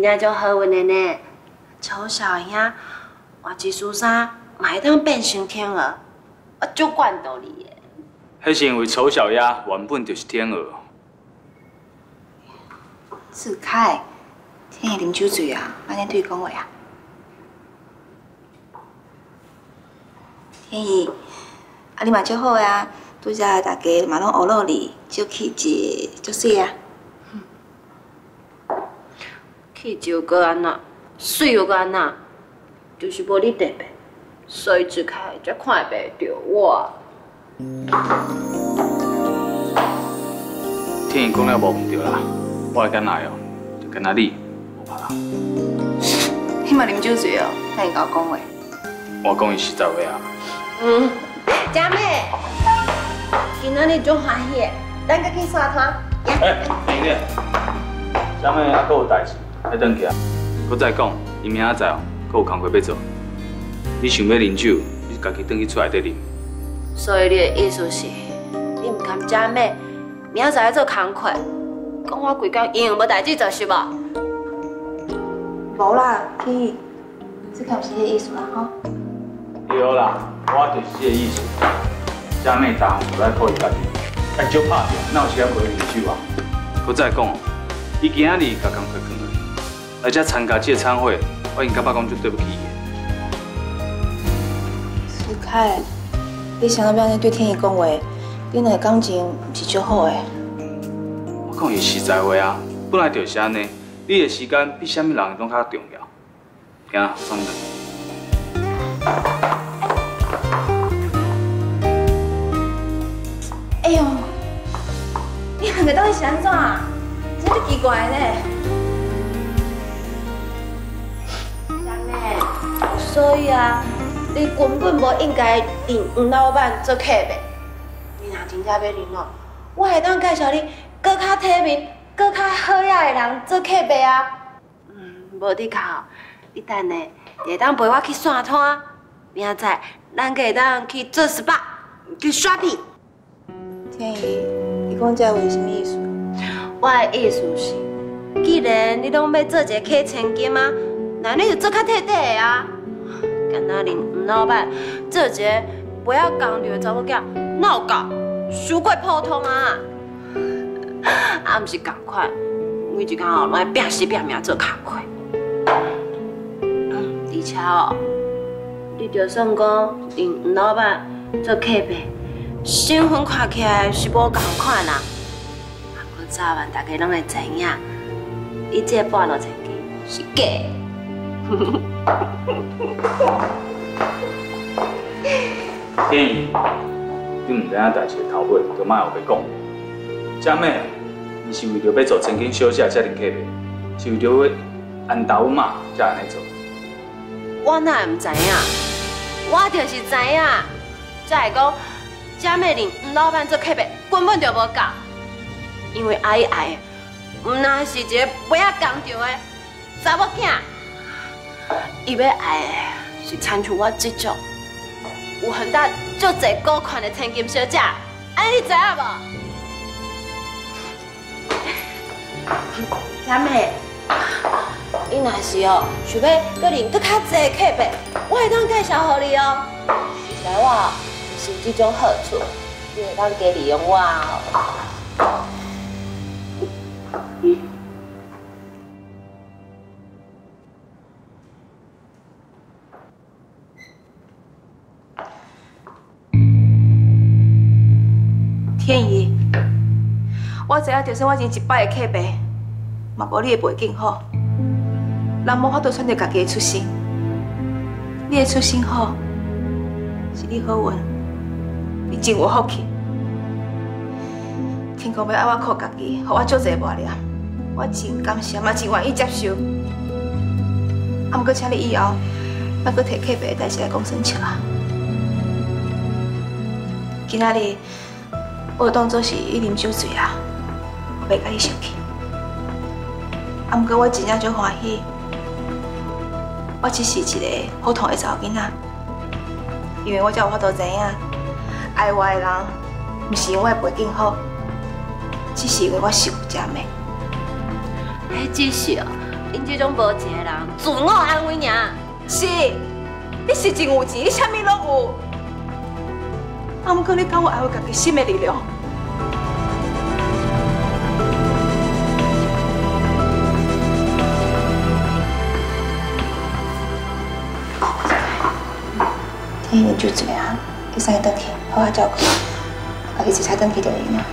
真正足好运的呢。丑小兄，换一束衫，嘛会当变成天鹅，啊，足管道理的。迄是因为丑小鸭原本就是天鹅。志凯，天会啉酒醉啊？安尼对伊讲话啊？天意，啊你嘛足好啊，拄则大家嘛拢学落你，足气质，足水啊。 气就搁安那，水又搁安那，就是无你特别，所以一开才看袂着我。天意讲了无唔对啦，我会干哪样，就干哪你，无怕啦。你嘛啉酒醉哦，哪会甲我讲话？我讲伊实在话啊。嗯，佳妹，今仔日足欢喜，咱搁去沙滩。哎，美女，佳妹还佫有代志。 要等起啊！我再讲，伊明仔载哦，佫有工课要做。你想要啉酒，你家己等去厝内底啉。所以你的意思是，你唔甘食咩？明仔载要做工课，讲我规工闲，无代志做是无？无啦，天意，这个不是你的意思啦吼。对啦，我就是这个意思。食咩杂项就爱靠伊家己，爱少拍拼，哪有时间陪伊啉酒啊？我再讲，伊今仔日甲工课放。 而且参加这个餐会，我应该爸讲就对不起伊。思凯，你想要不要对天意讲话？恁两个感情不是足好诶。我讲伊实在话啊，本来就是安尼。你诶时间比啥物人拢较重要。行啦，送你。哎呦，你两个到底是安怎啊？真是奇怪嘞。 所以啊，你根本无应该认黄老板做客呗。你若真正要认哦，我会当介绍你更较体面、更较好呀的人做客呗啊。嗯，无你靠，你等下会当陪我去沙滩，明仔载咱会当去做 SPA， 去 shopping。天意，你讲这话什么意思？我的意思是，既然你拢要做一个客千金啊，那你就做较体底的啊。 干那林黄老板，这节不要讲女的查某囝闹搞，输过普通啊！啊，不是同款，每一工哦拢爱拼死拼命做工课。而且哦，你就算讲林黄老板做客呗，身份看起来是无同款啦。啊，我早晚大家拢会知影，伊这半路千金是假的。 天意，你唔知影代志的头尾，就莫后白讲。佳妹，伊是为着要做千金小姐才认客的，是为着要安达阮妈才安尼做。我哪会唔知影？我就是知影，才会讲佳妹认黄老板做客的根本就无够，因为阿姨爱的，唔那是一个不要工厂的查某囝。 伊要爱的是参像我这种有很大足侪高款的千金小姐，安尼你知影无？佳妹，你若是哦想要搁认搁较侪客白，我会当介绍互你哦。实在我是有这种好处，你会当加利用我哦。嗯 天意，我知影，就算我认一摆的客白，嘛无你的背景好，人无法度选择家己的出身。你的出身好，是你好运，你真有福气。天公要爱我靠家己，互我做一个磨练，我真感谢，嘛真愿意接受。啊，不过请你以后，别阁提客白的代志来讲生笑啊。今仔日。 我当作是伊啉酒醉啊，我袂甲伊生气。啊，不过我真正足欢喜，我只是一个普通的查某囡仔，因为我才有法度知影，爱我的人，毋是因为我的背景好，只是因为我是有家美。哎，只是哦，因这种无钱的人，自我安慰尔。是，你是真有钱，你啥物拢有。啊，不过你讲我还有家己心的力量。 天天就这样，你先回去，好好照顾，家己一早回去就行了。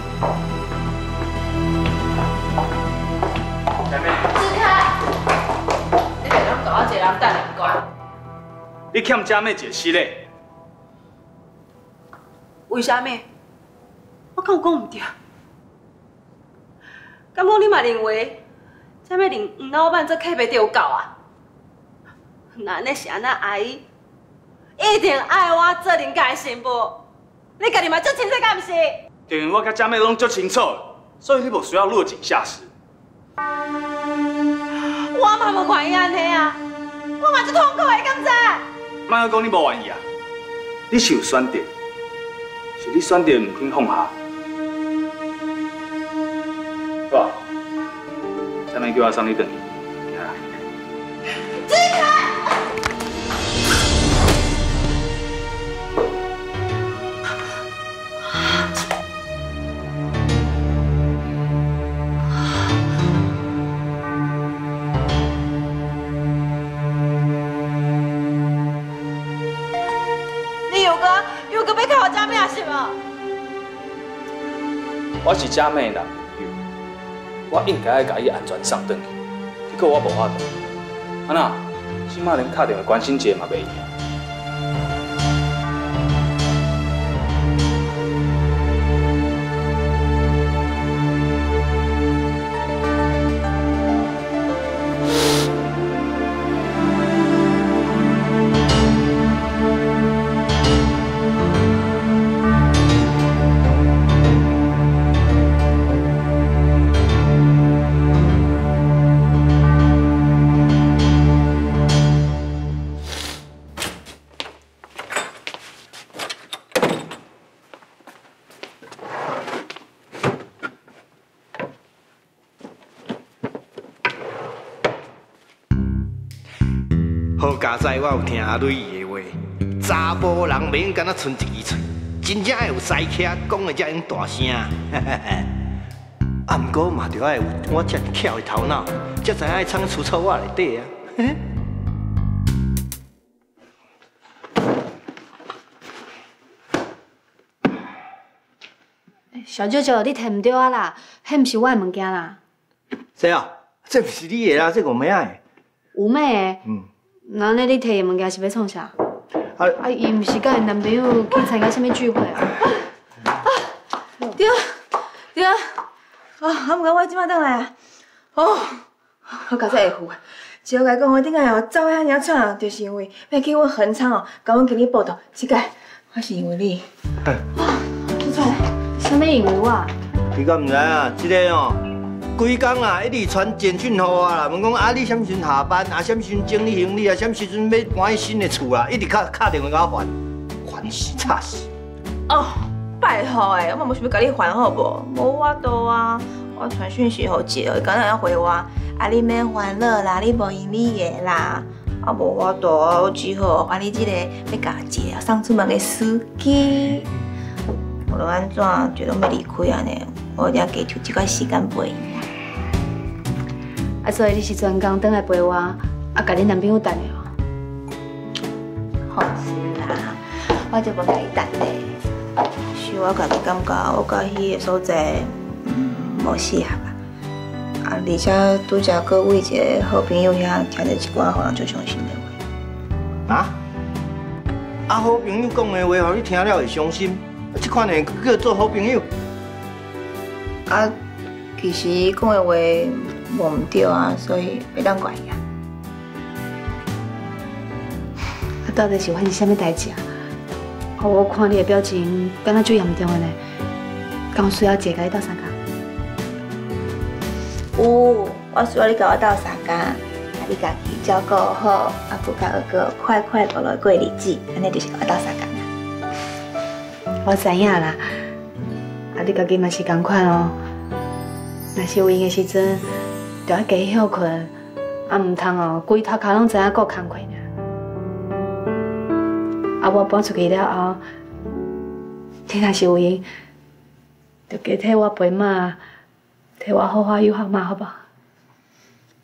小妹，志凯，你别拢搞我一个人等两关。你欠佳妹一个死嘞。为啥物？我敢有讲唔对？敢讲你嘛认为佳妹令黄老板做客袂着够啊？那恁是安那阿姨？ 一定爱我做恁家的媳妇，你家己嘛足清楚，敢毋是？对，我甲佳妹拢足清楚，所以你无需要落井下石。我嘛无愿意安尼啊，我嘛足痛苦的，敢知？莫阁讲你无愿意啊，你是有选择，是你选择毋肯放下。爸，佳妹叫我送你回去，行啦。志凯。 我是佳妹的男朋友，我应该要把伊安全送回去，结果我无法度。安那，即马连打电话关心一下嘛袂用。在我有听阿蕊伊的话，查甫人袂用敢若剩一支嘴，真正有塞客讲的才用大声。啊，毋过嘛着爱有我遮巧的头脑，才知影藏出草我内底啊。小舅舅，你摕毋对啊啦，迄毋是我的物件啦。谁啊？这毋是你的啦，这五妹的。五妹的。嗯。 那呢？你摕的物件是要创啥？啊，伊毋是甲伊男朋友去参加啥物聚会啊？啊，对对啊！啊，毋过我即摆倒来啊，哦，我搞才会赴啊。只要甲讲，我顶下哦走遐尔喘哦，就是因为要去阮恒昌哦，甲阮经理报道，即个我是因为你。哇，你出来，啥物因为我？你敢毋知啊？即个哦。 规工啊，一直传简讯给我啦，问讲啊，你啥时阵下班啊，啥时阵整理行李啊，啥时阵要搬新的厝啦，一直敲电话给我烦，烦死吵死。哦，拜托诶，我嘛无想要甲你烦好无，无法度啊，我传讯息给姐，伊刚才要回我，啊你免烦恼啦，你无闲你个啦，啊无法度啊，我只好把你这个要甲姐送出门的司机，我著安怎就拢要离开安尼，我一定要加抽这款时间陪伊。 啊，所以你是专工回来陪我，啊，甲你男朋友等的哦。好是啦，我就无甲伊等的。是我家己感觉，我甲迄个所在，无适合啊。啊，而且拄则搁为一个好朋友遐听着一寡互人最伤心的话。啊？啊，好朋友讲的话，互你听了会伤心，啊，这款的叫做好朋友？啊，其实讲的话。 无唔对啊，所以袂当怪伊啊。啊，到底是发生什么代志啊？哦，我看你的表情，敢若最严重的呢。刚需要姐甲你斗相共。有，我需要你甲我斗相共，啊，你家己照顾好，啊，不甲二哥快快乐乐过日子，安尼就是甲我斗相共啦。我知影啦，啊，你家己嘛是同款哦。若是有闲的时阵。 就要加歇困，啊，唔通哦，规头壳拢知影顾工课尔。啊，我搬出去了后，你若是有闲，就加替我陪妈，替我好好养好妈，好不好？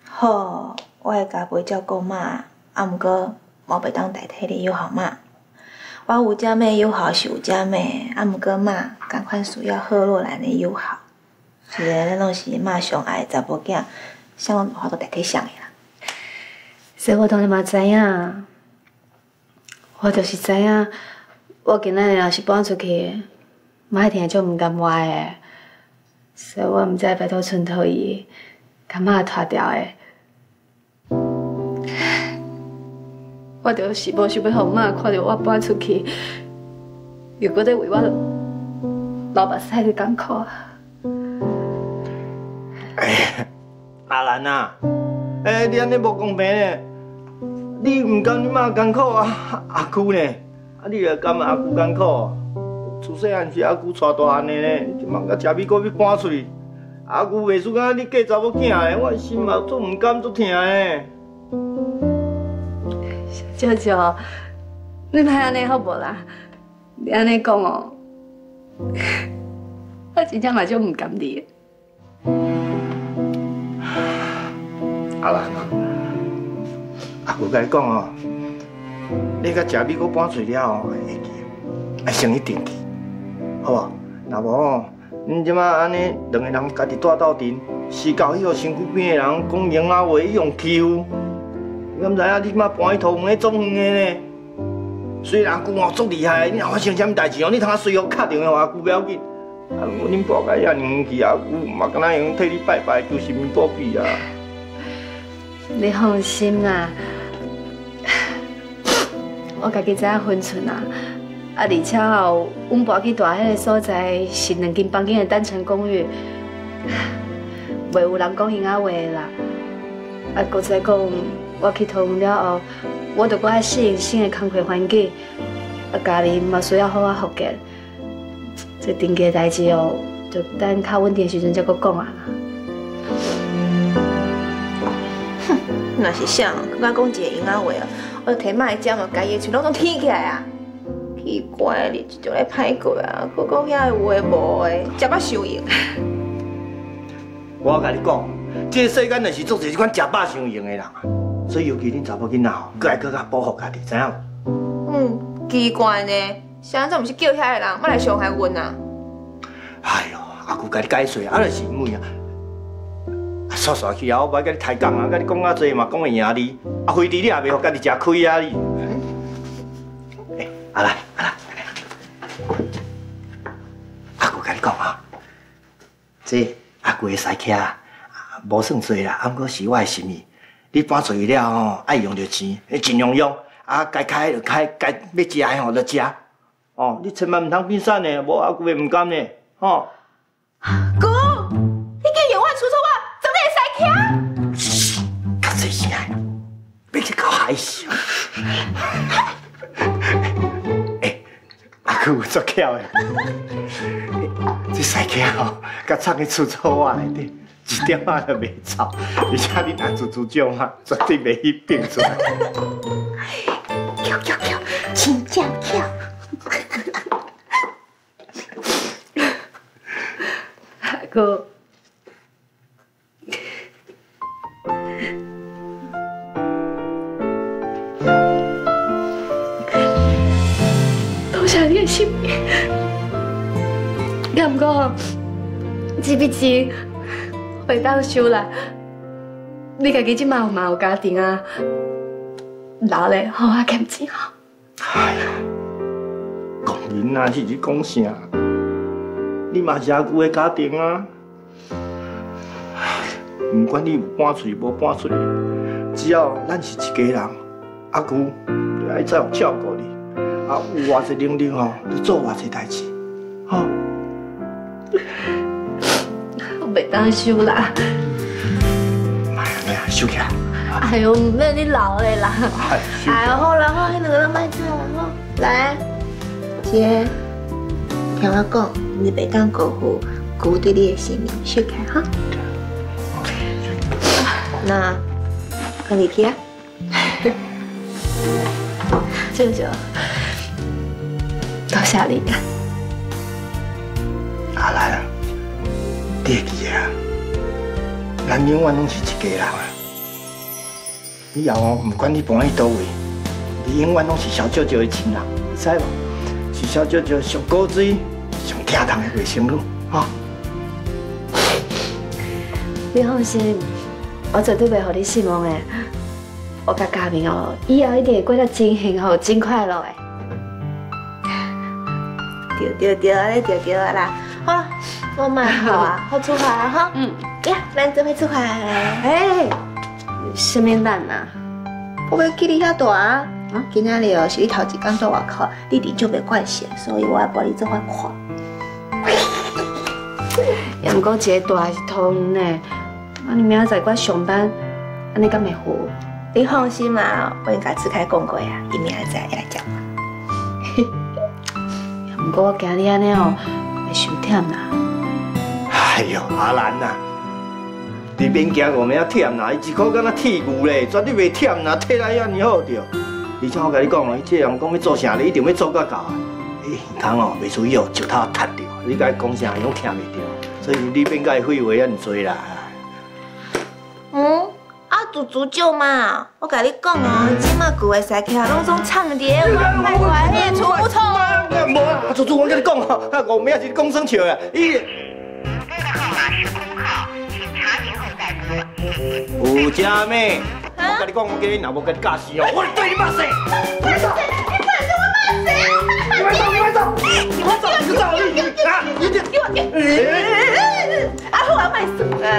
好，我会加倍照顾妈，啊，毋过我袂当代替你养好妈。我有遮物友好是有遮物，啊，毋过妈同款需要贺若兰的友好。 是嘞，咱拢是妈上爱查甫囝，谁拢无法度代替谁个啦。所以我当然嘛知影，我就是知影，我今仔日若是搬出去，妈一定足毋甘我个，所以我毋才拜托春桃姨，甲妈拖掉个。我就是无想要让妈看到我搬出去，又搁在为我流目屎的艰苦。 哎，阿兰啊，哎，你安尼无公平呢？你唔甘你妈艰苦啊，阿舅呢？啊，你也甘阿舅艰苦？自细汉是阿舅带大汉的呢，即晚到食米果要搬嘴，阿舅袂输啊！你嫁查某囝的，我心嘛足唔甘足痛的。小舅舅，你莫安尼好无啦？你安尼讲哦，我真正嘛足唔甘你。 阿兰，阿舅甲你讲哦，你甲食米果拌水了哦，会记，爱先去登记，好无？若无哦，恁即摆安尼两个人家己住斗阵，是到迄个身躯边的人讲闲话，伊用欺负，你敢知影？你妈搬去桃园，总远的呢。虽然阿舅哦足厉害，你若发生啥物代志哦，你通啊随后敲电话阿舅袂要紧。啊，如果恁婆家遐硬去，阿舅嘛敢若用替你拜拜，求神明保庇啊。 你放心啦，我家己知影分寸啦。啊，而且后，阮搬去住迄个所在是2间房间的单层公寓，袂有人讲闲话啦。啊，搁再讲，我去桃园了后，我着搁爱适应新的工作环境，啊，家己嘛需要好好复健。这登记的代志哦，就等较稳定的时阵再搁讲啊。 那是啥？佮我讲一个闲话哦，我摕麦椒嘛，家己的嘴拢挺起来啊！奇怪，日子就来歹过啊，佮讲遐有诶无诶，食饱上瘾。我甲你讲，这世间就是足侪即款食饱上瘾诶人啊，所以尤其恁查某囡仔吼，佮爱佮较保护家己，知影无？嗯，奇怪呢，啥阵毋是叫遐个人要来伤害阮啊？哎呦，阿舅甲你解释啊，就是因为啊。 煞煞去啊！我袂甲你抬杠啊，甲你讲啊多嘛，讲会赢你。啊，非得你也袂互家己食亏啊你。哎，阿兰，阿兰，阿舅甲你讲啊，这阿舅的西客啊，无算多啦，啊，不过是我的心意。你搬出去了吼，爱用着钱，你尽量用，啊，该开就开，该要食的吼就食。哦，你千万毋通变瘦呢，无阿舅会唔甘呢，吼。哥，你叫永远出错我。 嘘，较细声，别去搞害羞。哎，阿舅有作巧诶，这西客吼，甲藏去出租屋内底，一点仔都袂臭，而且你拿猪掌啊，绝对袂去变出来。巧巧巧，真巧巧。阿舅。 是，也毋过，这笔钱袂当收啦。你家己即嘛有家庭啊，老嘞好啊欠钱哦。哎呀，讲囡仔是你讲啥？你嘛是阿舅的家庭啊，不管你有半岁无半岁，只要咱是一家人，阿舅就爱再有照顾你。 啊，有偌侪能力吼，你做偌侪代志，吼、我袂当收啦。妈呀，妈呀，收起来！哎呦，唔免你老嘞啦。哎呦，好啦好，迄两个咱卖做啦吼。来，姐，听我讲，你袂当辜负姑对你的心意，收起来哈。那很体贴。静静，到下里。阿兰，你会记啊？咱永远拢是一家人啊！以后哦，不管你搬去倒位，你永远拢是小舅舅的亲人，知无？是小舅舅上古锥、上疼痛的外甥女，哈！你放心，我绝对袂让你失望的。我甲嘉明哦，以后一定会过得真幸福、真快乐的。 对，安尼对啦，好，我嘛好啊，好出发啊哈，嗯，呀，咱准备出发嘞，哎，什么蛋呐？我要去你遐住啊，啊，今仔日哦是你头一工在外口，你弟就袂惯些，所以我要帮你做番看。也毋过一个大是通呢，啊，你明仔载我上班，安尼敢会好？你放心嘛，我甲子凯讲过啊，伊明仔载会来接我。 不过我今日安尼哦，会伤忝啦。哎呦，阿兰呐，你免惊我们遐忝啦，伊一口敢若铁牛咧，绝对袂忝啦，体力遐尼好着。而且我甲你讲哦，伊这人讲要做啥，你一定要做到到啊。伊耳光哦，袂注意哦，石头踢着，你甲伊讲啥，伊拢听袂着。所以你免甲伊废话遐尼多啦。嗯，啊，自足少嘛，我甲你讲哦，即马旧的西客啊，拢总掺伫咧我卖瓜咧，臭不臭？ 无啊，祖祖，我跟你讲哦，啊，我妹仔是讲生笑的，伊。您拨的号码是空号，请查询后再拨。吴佳妹，我跟你讲，我今日若无跟你架势哦，我对你骂死。你走，你骂死，你快走，你啊，你啊，我卖死你啦！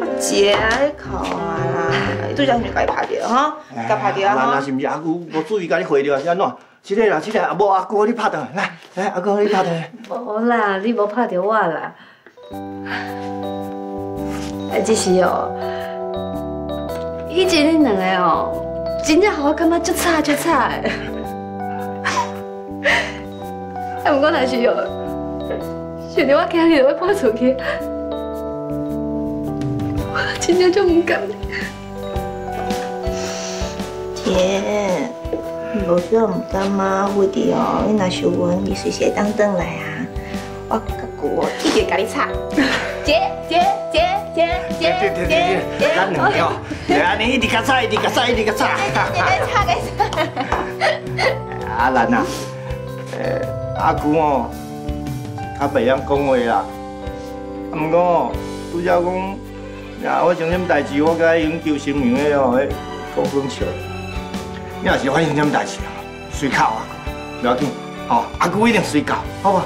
我姐靠啊啦，对象就该拍掉哈，该拍掉哈。那是不是阿姑无注意甲你回掉是安怎？ 这个啊无阿哥你拍倒来，来阿哥你拍倒来。无啦，你无拍到我啦。啊，只是哦，以前恁两个哦，真正让我感觉足差的。啊，不过若是哦，想到我今日要搬出去，我真正足唔甘。姐。 无叫唔甘嘛，蝴蝶哦，你若想阮，你随时会当转来啊。我甲句哦，一定甲你吵。姐，咱两个，对啊，你一直甲吵。吵个啥？阿兰啊，阿姑哦，较袂晓讲话啦。啊，毋过哦，拄则讲，啊，我上什么代志，我甲伊研究新闻的哦，迄讲讲笑。 你若是发生什么代志啊，随靠啊，不要紧，吼，阿姑一定随教，好不？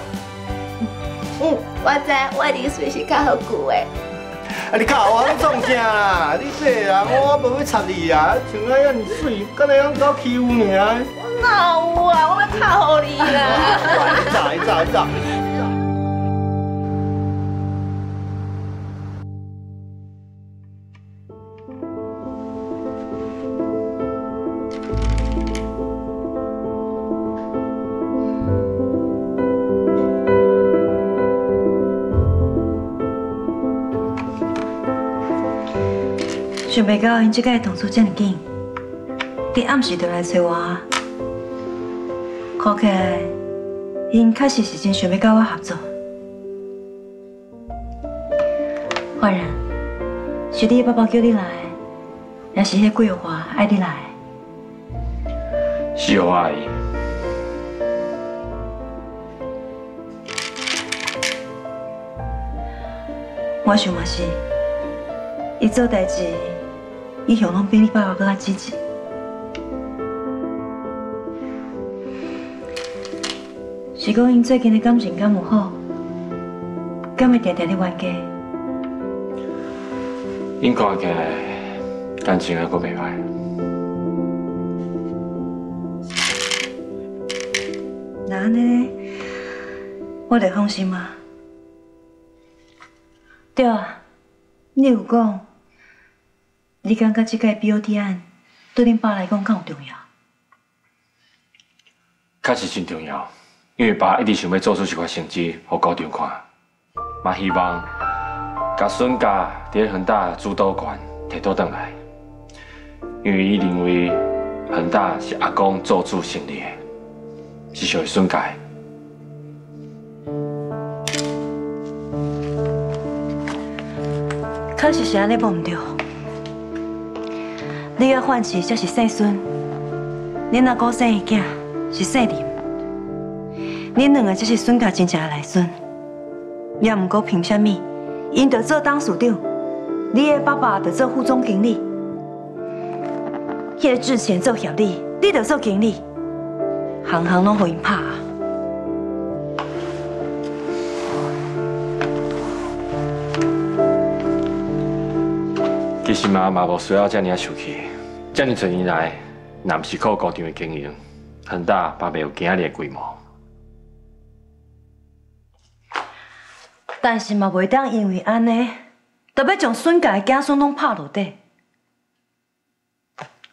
嗯，我知，我一定随时教阿姑的。啊，你教我创啥啦？你这人，我无要插你啊！像我遐尼水，敢若讲搞欺负尔？我哪有啊？我要靠你啦！走。想袂到因即个动作遮尔紧，伫暗时就来找我，看起来因确实是真想要甲我合作。焕然，是你爸爸叫你来，也是迄桂花爱你来。是哦，阿姨。我想嘛是，伊做代志。 伊向拢比你爸爸更加积极。是讲因最近的感情敢有好，敢会常常咧冤家？因看起来感情还阁袂歹。那安尼，我得放心啊。对啊，你有讲。 你感觉这个 BOT 案对恁爸来讲敢有重要？确实真重要，因为爸一直想要做出一块成绩，互高中看，嘛希望甲孙家伫咧恒大主导权摕倒转来，因为伊认为番仔是阿公做主成立的，是属于孙家的。 确实是安尼，无唔对。你要反思才是姓孙，恁阿姑生的囝是姓林，恁两个才是孙家真正的内孙。也毋过凭啥物，因着做董事长，你的爸爸着做副总经理，迄个之前做协理，你着做经理，行行拢互因拍啊！ 其实嘛无需要遮尔啊受气，遮尔侪年来，若毋是靠高场的经营，恒大也未有今日的规模。但是嘛袂当因为安尼，就要将孙家的子孙拢拍落底。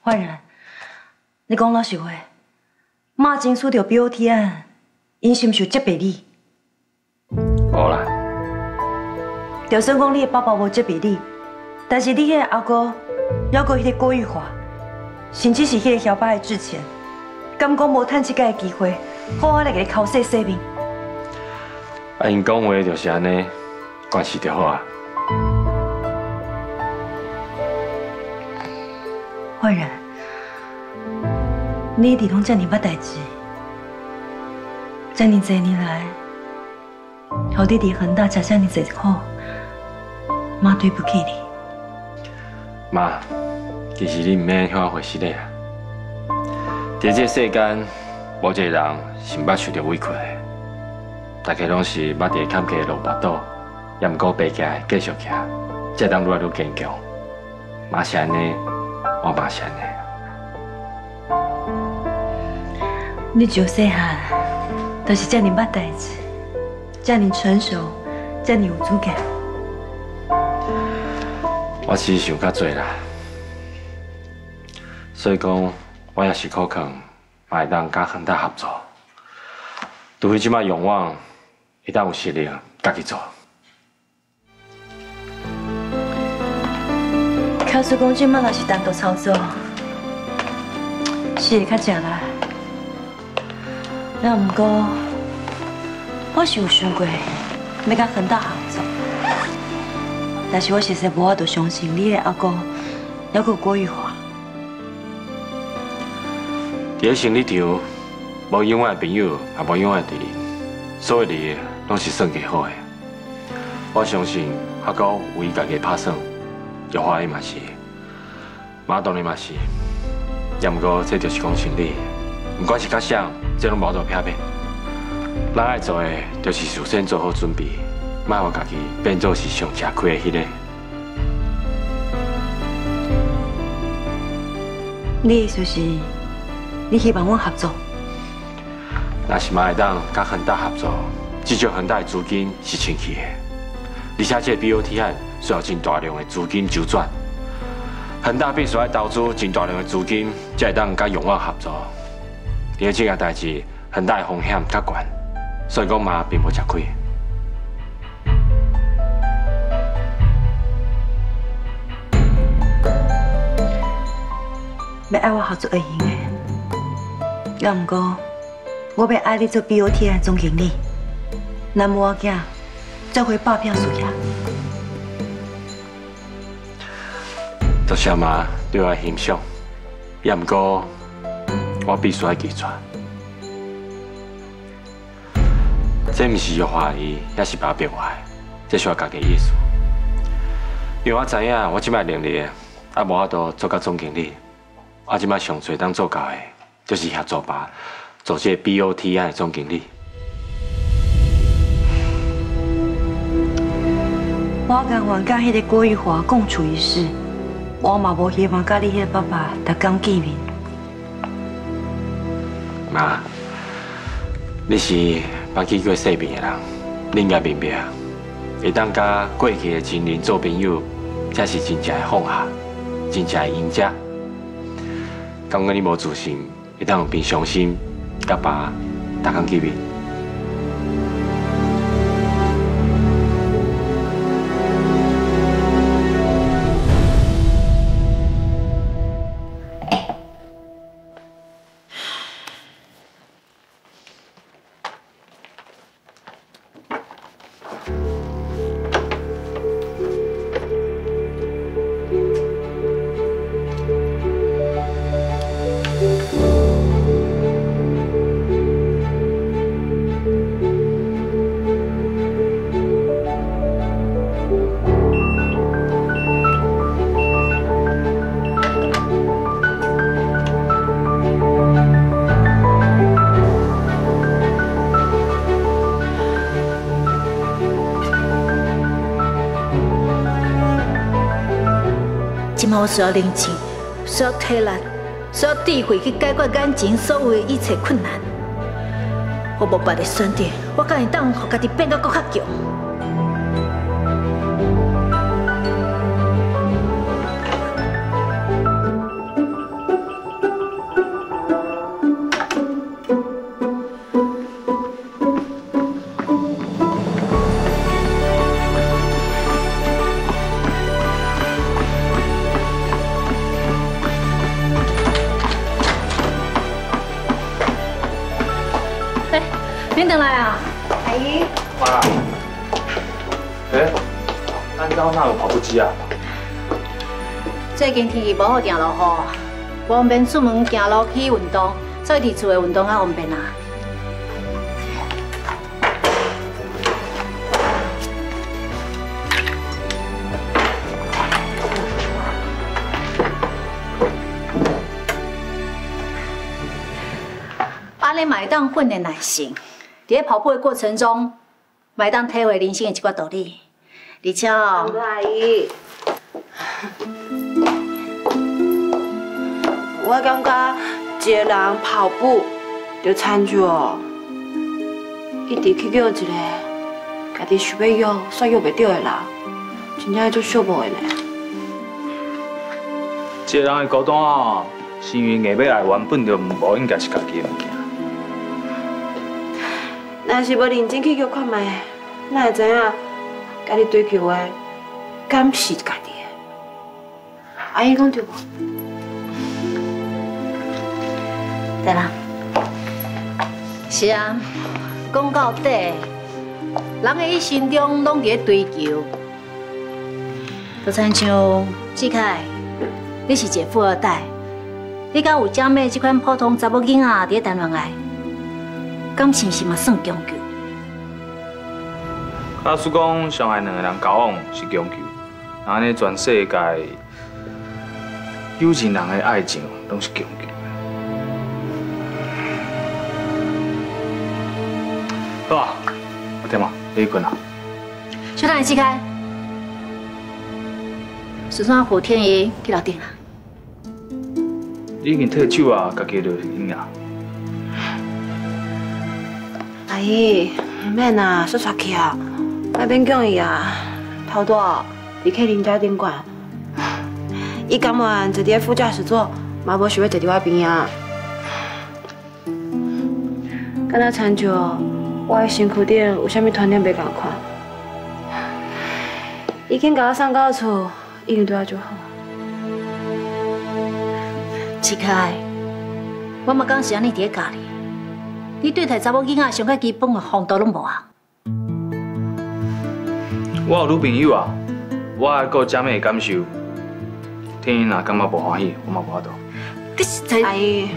焕然，你讲老实话，马前输着标题案，因是毋是有责备你？无啦，就算讲你的爸爸无责备你。 但是你迄个阿哥，还阁迄个郭玉华，甚至是迄个小巴的之前，敢讲无趁即个机会，好好来给你考洗洗面。啊，因讲话就是安尼，关系就好啊。焕然，你一直拢遮尔捌代志，遮尔侪年来，互你伫恒大吃遮尔侪苦，妈对不起你。 妈，其实你唔免遐我回失礼啊！在这世间，无一个人是毋捌受着委屈的，大家拢是捌伫坎坷路跋倒，也毋过爬起来继续行，才当愈来愈坚强。妈是安尼，我嘛是安尼。你就细汉，就是遮尔捌代志，遮尔成熟，遮尔有主见。 我是想较侪啦，所以讲我也是靠劝，嘛会当甲恒大合作。除非即摆勇旺会当有实力家己做。假使讲即摆若是单独操作，是会较吃力。那毋过，我是有想过要甲恒大合作。 但是我实在无法度相信你的阿公，还有郭玉华。伫咧生理场，无永远的朋友，也无永远的敌人，所有的拢是算计好的。我相信阿公为伊家己拍算，玉华伊嘛是，马当然嘛是。也毋过，这就是讲生理，不管是甲谁，这拢无做撇面。咱爱做的，就是事先做好准备。 莫让家己变做是上吃亏的迄个。你意思是，你希望阮合作？若是嘛会当甲恒大合作，至少恒大的资金是清气的，而且这个 BOT 案需要真大量的资金周转，恒大必须要投资真大量的资金，才会当甲永旺合作。因为这件代志，恒大的风险较悬，所以讲嘛并无吃亏。 要爱我合作会用的，也毋过我要爱你做 BOT 的总经理，咱母仔做回百票事业。多谢妈对我欣赏，也毋过我必须要拒绝。这毋是要怀疑，也是把变坏，这是我家己意思。因为我知影我即摆能力也无法度做到总经理。 我即摆上最当做到的，就是合作吧，做这 BOT 案的总经理。我甘愿甲迄个郭玉华共处一室，我嘛无希望甲你迄个爸爸逐天见面。妈，你是捌去过世面的人，你应该明白，会当甲过去的情人做朋友，才是真正的放下，真正的赢家。 感觉你无自信，会当变伤心，甲爸逐工见面。满需要人情，需要体力，需要智慧去解决眼前所有的一切困难。我无别的选择，我敢会当让家己变得更加强。最近天气无好，定落雨，我方便出门行路去运动，所以伫厝的运动较方便啊。安尼嘛会当训练耐性，伫咧跑步的过程中，嘛会当体会人生的一寡道理。 李巧，阿姨，我感觉一个人跑步就惨着，一直去叫一个家己想要约却约袂到的人，真正足寂寞的呢。一个人的孤单哦，是因为硬要爱原本就无应该是家己的物件。若是无认真去叫看卖，哪会知影？ 家己追求的，敢是家己的？阿姨讲对无？对啦。是啊，讲到底，人的一生中拢伫咧追求。就亲像志凯，你是一个富二代，你敢有姐妹这款普通查某囡仔伫咧谈恋爱，感情是嘛算强求？ 假使讲相爱两个人交往是强求，那安尼全世界有情人的爱情拢是强求。好啊，我听嘛，你去困啦。小唐，你起开。孙山虎天怡去楼顶啦。你已经退休啊，家己就应啊。阿姨，唔免啦，说煞去啊。 莫勉强伊啊，头拄离开林家顶管，伊甘愿坐伫个副驾驶座，嘛无想要坐伫我边啊。敢若亲像我个身躯顶有啥物团练袂共款，已经甲我送到厝，已经对我就好。志凯，我嘛讲是安尼伫咧教你，你对待查某囡仔上较基本个风度拢无啊？ 我有女朋友啊，我爱顾姐妹的感受。天英若感觉无欢喜，我嘛无法度。你是在阿姨，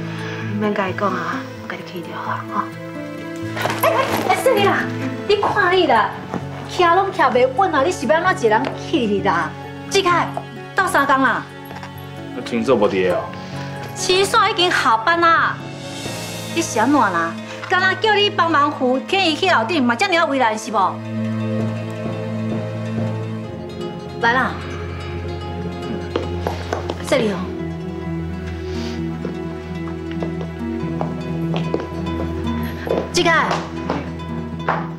免甲伊讲啊，我家己去就好啊。吼！哎，算你啦，你看你啦，徛拢徛袂稳啊，你是要安怎一人去哩啦？志凯，到三工啦。我听说无伫个哦。齐帅已经下班啦，你是安怎啦？干那叫你帮忙扶天英去楼顶，嘛遮尔啊为难是无？ 来啦，这里哦。志凯，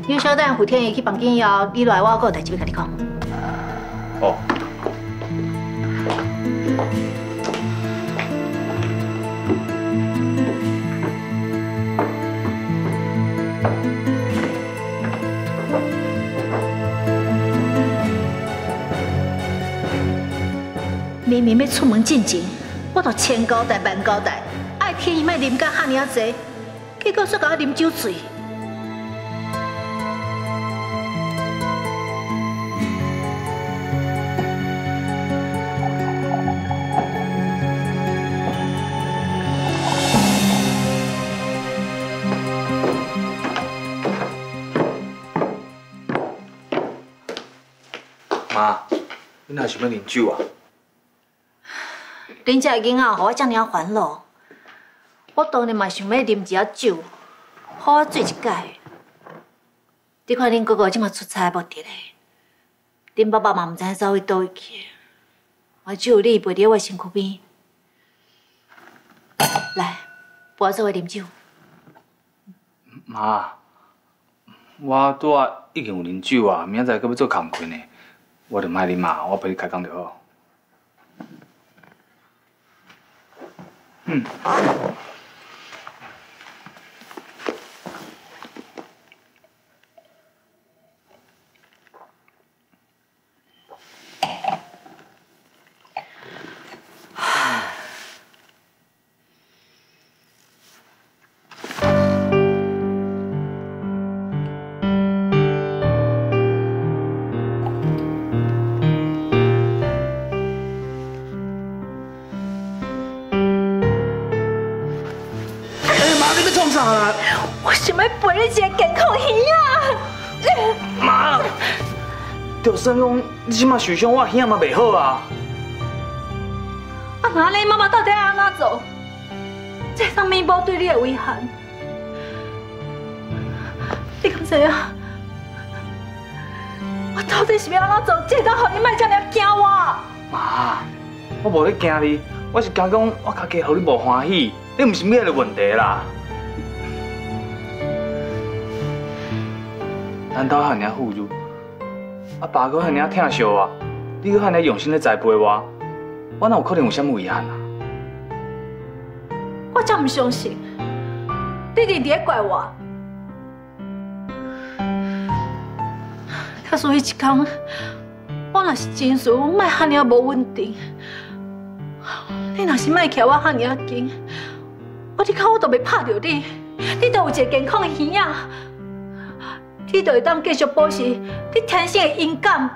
你稍等，胡天怡去房间以后，你来我还有代志要跟你讲。哦。明明要出门进前，我都千交代万交代，爱天伊莫啉到遐尼啊济，结果煞甲我啉酒醉。妈，你哪想要啉酒啊？ 恁家的囡仔，让我遮尔烦恼，我当然嘛想要啉一下酒，好啊醉一解。你看恁哥哥即马出差无伫咧，恁爸爸嘛毋知影走去倒位去。我只有你陪在我身躯边。来，陪我做伙饮酒。妈，我拄仔已经有饮酒啊，明仔载搁要做工课呢，我着卖啉啊，我陪你开工就好。嗯。 算讲你即马受伤，我兄嘛袂好啊！啊那恁妈妈到底要安怎做？这上面包对你的遗憾，你敢知影？我到底是要安怎做，这才让你卖遮尔惊我？妈，我无咧惊你，我是惊讲我家己让你无欢喜，你毋是咩个问题啦？咱兜遐尔富裕。 阿爸哥遐尔疼惜我，你阁遐尔用心咧栽培我，我哪有可能有啥物遗憾啊？我真唔相信，你直直咧怪我。假使迄一天，我若是情绪莫遐尔无稳定，你若是莫徛我遐尔紧，我你看我都未拍着你，你都有一个健康的耳仔。 你就会当继续保持你天生的勇敢，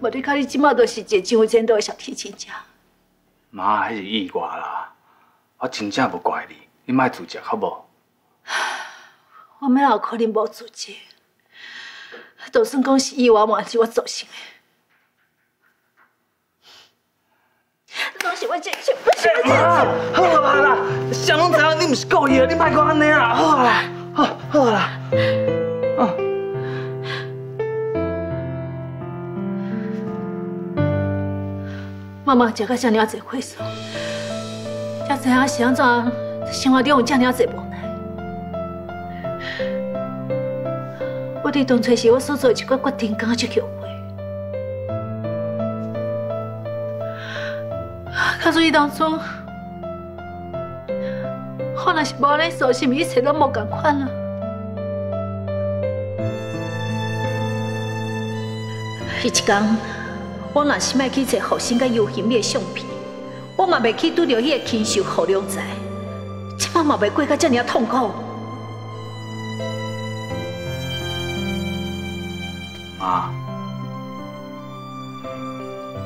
无你看你即马就是一个上有前途的小提琴家。妈，迄是意外啦，我真正无怪你，你莫自责好无？我哪有可能无自责？就算讲是意外，嘛是我造成的，拢是我自己，不是我自己。好啦啦，谁拢知影你毋是故意的，你莫讲安尼啦，好啦。 好啦，妈妈食到这么多亏数，才知影是安怎生活中有这么多无奈。我伫当初时我所做一个决定，感觉就后悔。假使伊当初…… 我若是无恁做，是毋是一切拢无共款啊？迄一天，我若是莫去找后生甲尤行你的相片，我嘛袂去拄着迄个禽兽何良才，即摆嘛袂过到遮尔痛苦。妈，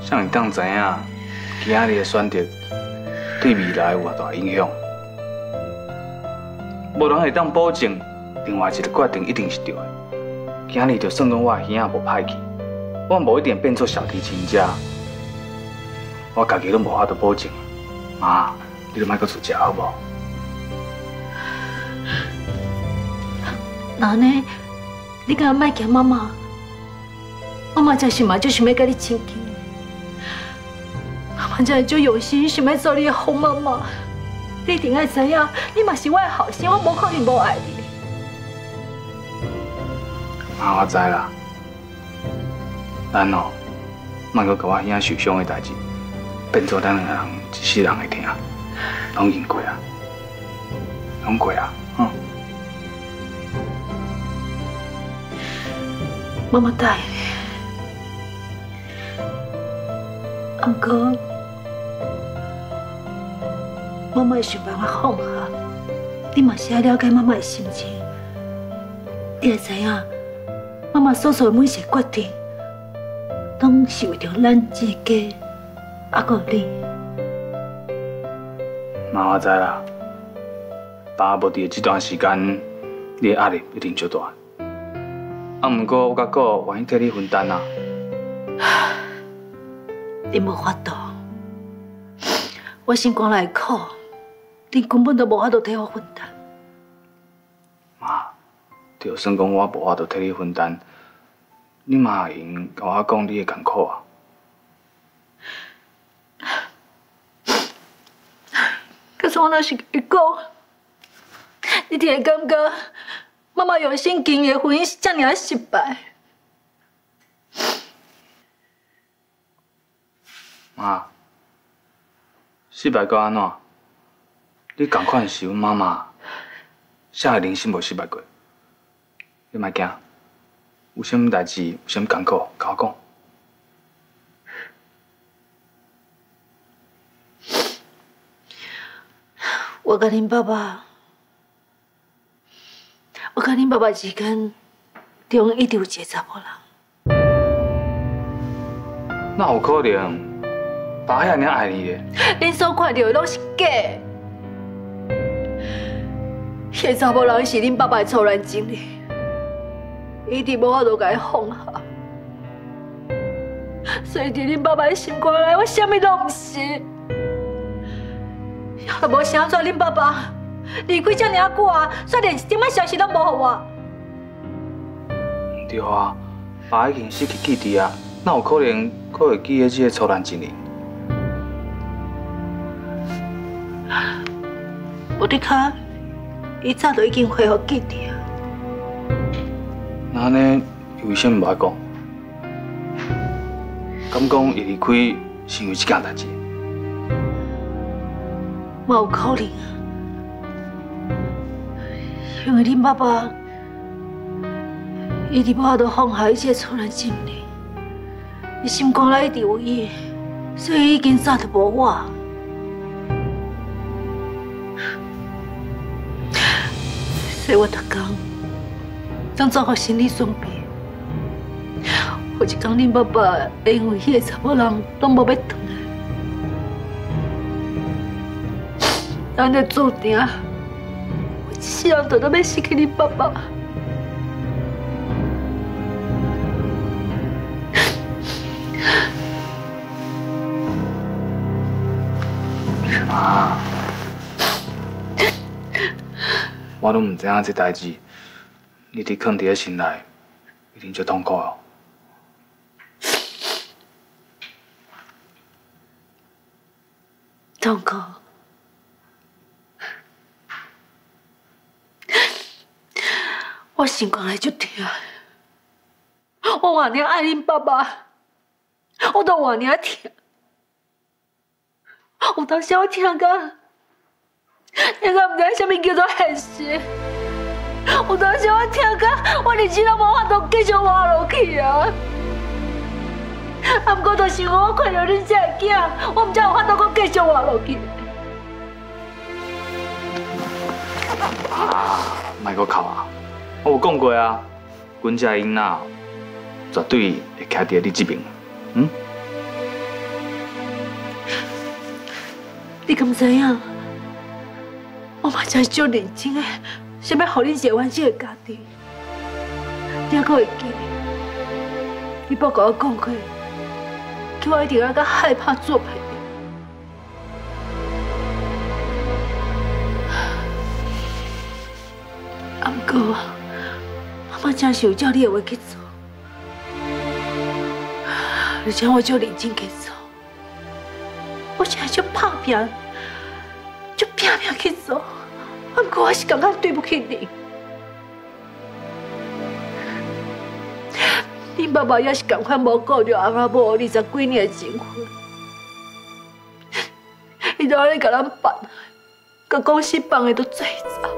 像你当知影，今仔日的选择对未来有偌大影响？ 无人会当保证，另外一个决定一定是对的。今日就算讲我兄仔无歹去，我无一定变做小提琴家，我家己都无法度保证。妈，你就莫阁自责好无？那呢？你敢莫惊妈妈？妈妈真心嘛就想要甲你亲近，妈妈真就有心想要做你的好妈妈。 你一定要知影，你嘛是我的后生，我无可能无爱你。妈，我知啦。咱哦，莫阁甲我兄受伤的代志，变做咱两个人一世人的痛，拢经过啊，拢过啊，嗯。妈妈答应你，阿哥。 妈妈会想办法放下，你嘛是要了解妈妈的心情。你会知影，妈妈所做的每一个决定，拢是为着咱自己，还有你。妈，我知啦。爸无伫的这段时间，你的压力一定足大。啊，不过我甲哥愿意替你分担啊。你无法度，我心肝内苦。 你根本都无法度替我分担，妈。就算讲我无法度替你分担，你嘛会用甲我讲你的艰苦啊。创了是伊讲，你定会感觉妈妈用心经营的婚姻是遮尔啊失败。妈，失败到安怎？你同款是阮妈妈，谁的人生无失败过？你莫惊，有啥物代志，有啥物艰苦，甲我讲。 我甲恁爸爸之间，中间一直有一个查某人。哪有可能？爸遐尔爱你嘞？恁所看到的拢是假的。迄个查某人是恁爸爸的初恋情人，一直无法度甲伊放下。所以伫恁爸爸的心肝内，我啥物拢唔是。 也无想做恁爸爸离开遮尔久啊，煞连一点仔消息拢无给我。对啊，爸已经失去记忆啊，哪有可能搁会记得这个初恋情人？有滴卡，伊早就已经恢复记忆啊。那呢，为啥唔爱讲？敢讲伊离开是因为这件代志？ 嘛有可能啊，因为恁爸爸一直无法度放下伊这个初恋情人，伊心肝内一直有伊，所以已经早就无我。所以我逐天当做好心理准备，有一天恁爸爸会因为迄个查某人拢无要转。 咱就注定，我一世人都要失去你爸爸。妈，我都唔知影这代志，你伫藏伫咧心内，一定足痛苦哦。 痛苦。 我心肝内就痛，我偌尔爱恁爸爸，我都偌尔痛。有当时我听到唔知啥物叫做现实。有当时我听到，我日子都无法度继续活落去啊！啊，不过就是我看到恁这个囝，我唔知有法度阁继续活落去。啊，莫阁哭啊！ 我有讲过啊，阮家囡仔绝对会徛伫你这边，嗯？你敢知影？我嘛真足认真诶，想要互你一个完整诶家庭。你还阁会记？你捌甲我讲过，叫我一定要甲害怕做朋友。 我真是有照你的话去做，而且我照认真去做，我真系就拼命去做，不过我是感觉对不起你。你爸爸也是同款无顾着阿妈某20几年的情分，伊都安尼甲咱办，甲公司办的都最早。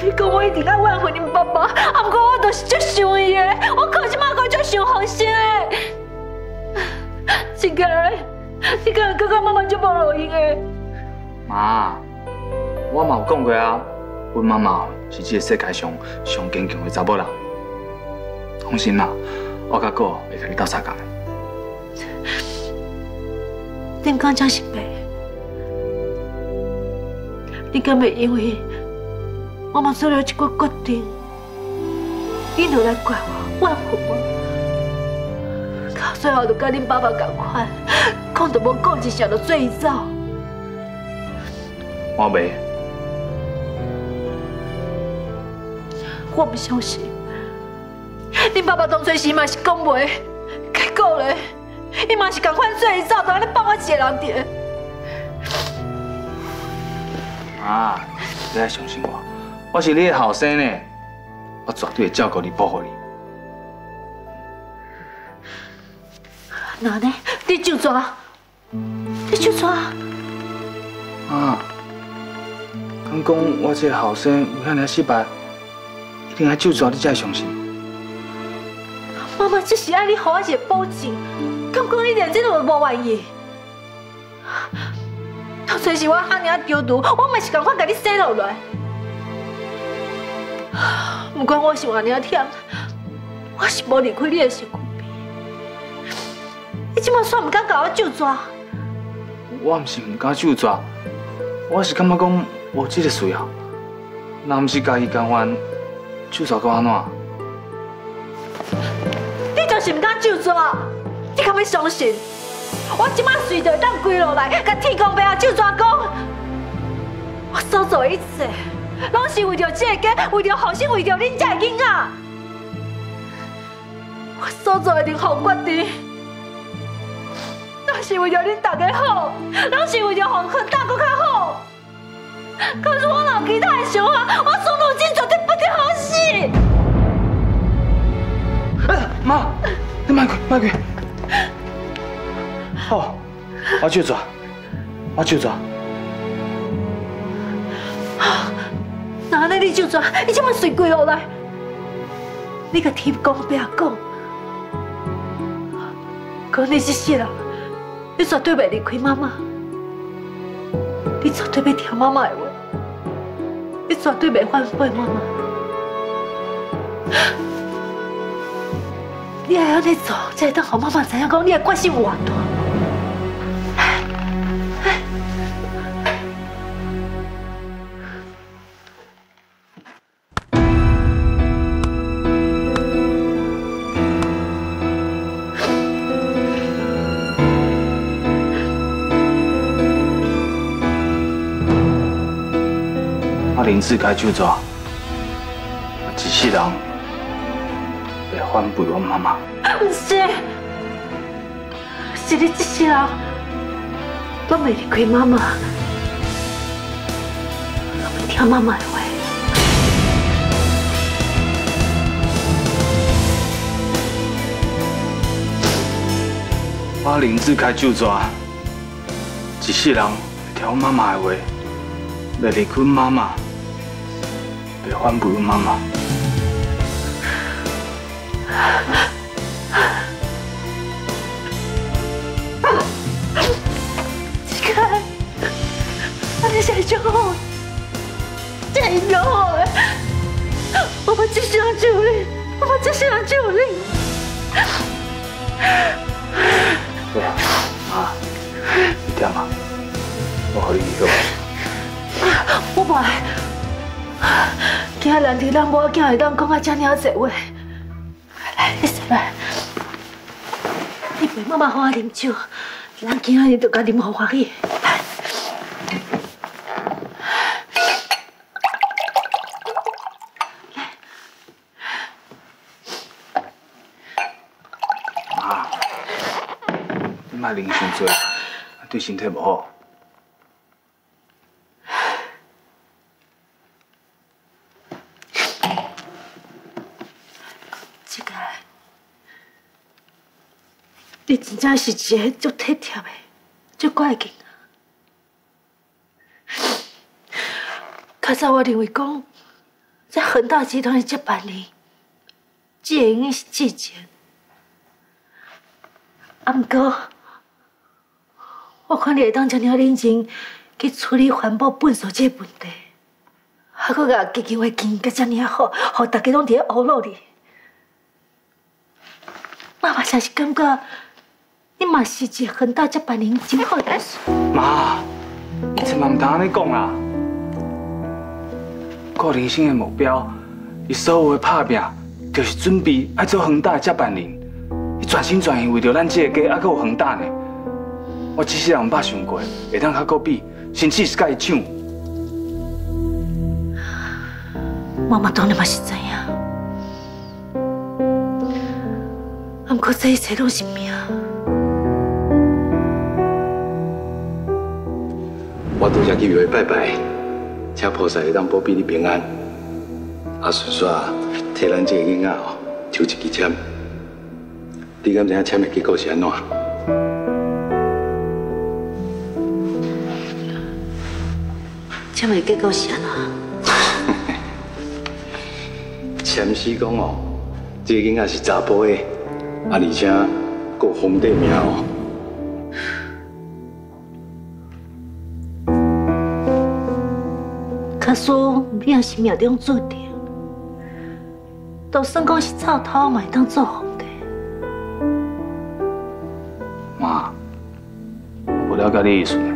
你讲我一定要挽回恁爸爸，啊！不过我就是足想伊的，我靠即摆阁足想放心的。一个人感觉妈妈足无路用的。妈，我嘛有讲过啊，阮妈妈是这个世界上上坚强的查某人。放心啦，我甲哥会甲你斗相共的。恁讲真是白，你敢袂因为？ 我嘛做了这个决定，你就来怪我、怨恨我，到最后就跟恁爸爸同款，讲都无讲一声就做伊走。我袂，我不相信。恁爸爸当初时嘛是讲袂，结果嘞，伊嘛是同款做伊走，就安尼放我一个人伫。啊，你要相信我，我是你的后生呢，我绝对会照顾你、保护你。哪呢？你就抓，你就抓。啊，敢讲我这后生有遐尼失败，一定要就抓你才相信。妈妈，这是爱你给我一个保证，敢讲你连这都无愿意？ 当初是我阿娘丢毒，我嘛是赶快给你生落来。不管我想阿娘忝，我是无离开你的身躯边。你即马煞唔敢甲我救抓？我唔是唔敢救抓，我是感觉讲无这个需要。若唔是家己甘愿，救抓到安怎？你就是唔敢救抓，你敢要相信？ 我即摆随着咱跪落来，甲天公伯啊手抓讲，我所做一切，拢是为着这个家，为着后生，为着恁这囡仔。我所做的任何决定，拢是为着恁大家好，拢是为着互困大家更较好。可是我若其他的想法，我苏鲁真绝对不得好死。妈，你慢点，慢点。 好，我去抓，我去抓。哪来你就抓？你这么水鬼落来？你个天公伯讲，讲你这世人，你绝对袂离开妈妈，你绝对袂听妈妈的话，你绝对袂反背妈妈。你还要你做，才会当让妈妈知影讲你的决心有偌大。 林志该救抓，我一世人袂反背我妈妈。不是，是你一世人拢袂离开妈妈，拢袂听妈妈的话。 我林志该救抓，一世人袂听妈妈的话，袂离开妈妈。 别反背妈妈！志凯，阿你真骄傲，真骄傲！我们只想救你，我们只想救你。对啊，妈，你听吗？我和你一个。我袂。 今仔难题咱无囝会当讲啊遮尔济话，来，你坐来，你陪妈妈好好啉酒，咱今仔日就甲啉好欢喜。来，妈，你莫啉伤多，对身体无好。 你真正是一个足体贴的、足乖的囡仔。较早我认为讲，在恒大集团的接班人，只会用是志坚。啊，不过我看你会当遮尔认真去处理环保垃圾这个问题，还佫甲基金会经营甲遮尔好，互大家拢伫咧黑路里。妈妈真是感觉。 你嘛是一个恒大接班人，真好的。妈，你千万唔通安尼讲啦！顾林生的目标，伊所有的打拼，就是准备爱做恒大的接班人。伊全心全意为着咱这个家，还佫有恒大呢。我一世人唔捌想过，会当较佫比，甚至是甲伊抢。妈妈当然嘛是知影，啊，不过这一切拢是命。 我拄才去庙里拜拜，请菩萨会当保庇你平安。啊，顺续替咱这个囡仔哦，抽一支签。你敢知影签的结果是安怎？签的结果是安怎？签师讲哦，这个囡仔是查甫的，啊，而且佫皇帝命哦。 可说你也是命中注定，就算讲是臭头，嘛会当做皇帝。妈，我了解你意思呢。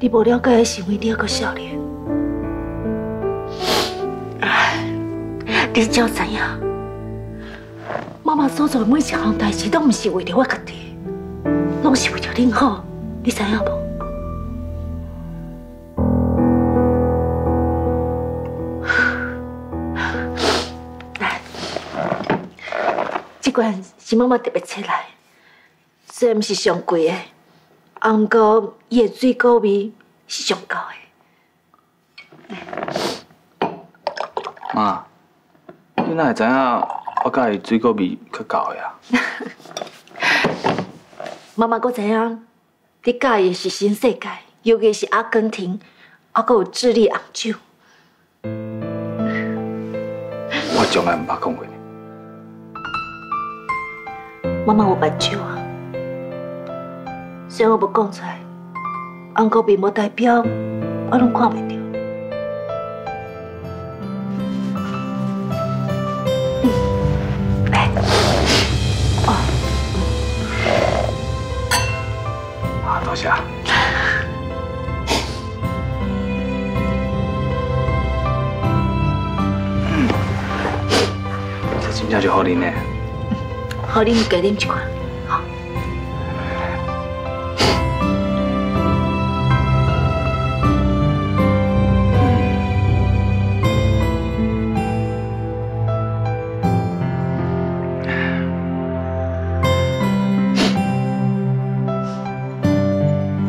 你无了解的是因为你还阁少年。你只要知影，妈妈所做每一项代志，都唔是为着我家己，拢是为着恁好，你知影无？ 这罐是妈妈特别切来，虽然不是上贵的，啊，不过伊的水果味是上高的。妈，你哪会知影我甲伊水果味较高的啊？妈妈佫知影，你佮意是新世界，尤其是阿根廷，啊，佫有智利红酒。我从来唔捌讲过。 妈妈有目睭啊，虽然我无讲出来，不过并无代表我拢看袂到。来，哦，啊，多谢。 这真正就好啉呢。 好，你加啉一罐，好。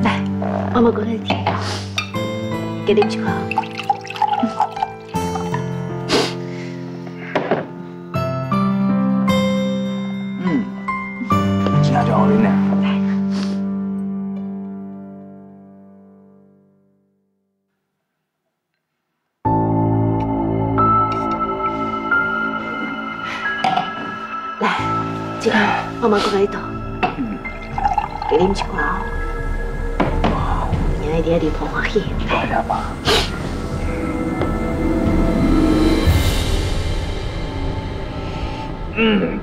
来，妈妈过来听，加啉一罐。 妈妈过来一道，给你们一罐啊！哇，你一定要离婆欢喜。好呀，妈。嗯，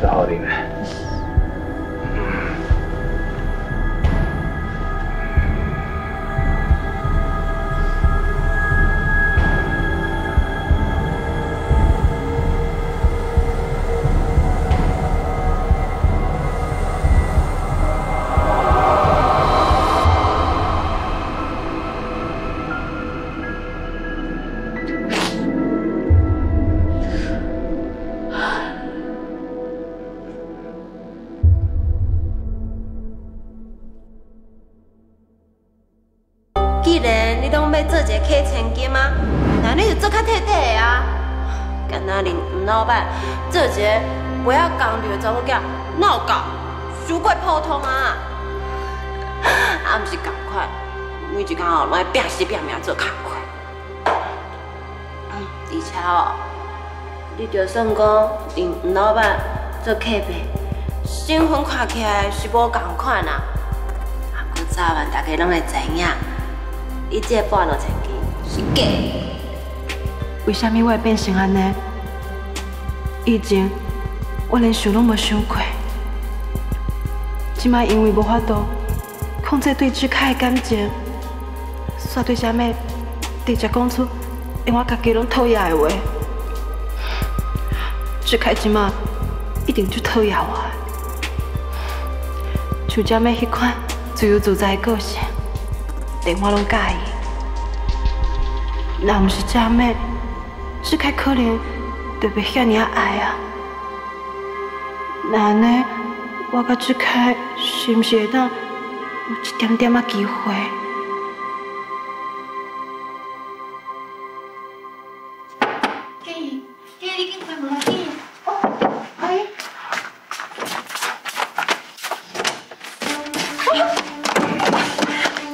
真好啉嘞。 做一个不要讲流查某囝，闹搞，太过普通啊！啊，不是同款，每一工哦，拢爱拼死拼命做工课。而且哦，你就算讲令黄老板做客呗，身份看起来是无同款啊。啊，古早晚大家拢会知影，你这半路千金是假的。为什么我会变成安尼？ 以前我连想拢无想过，即摆因为无法度控制对志凯的感情，煞对虾米直接讲出连我家己拢讨厌的话。志凯即摆一定就讨厌我，像虾米迄款自由自在的个性，连我拢介意。若毋是虾米，志凯可能。 特别遐尔爱啊！那呢，我甲志凯是毋是会当有一点点啊机会。建议，建议你紧开门啊！建议，哦，阿姨，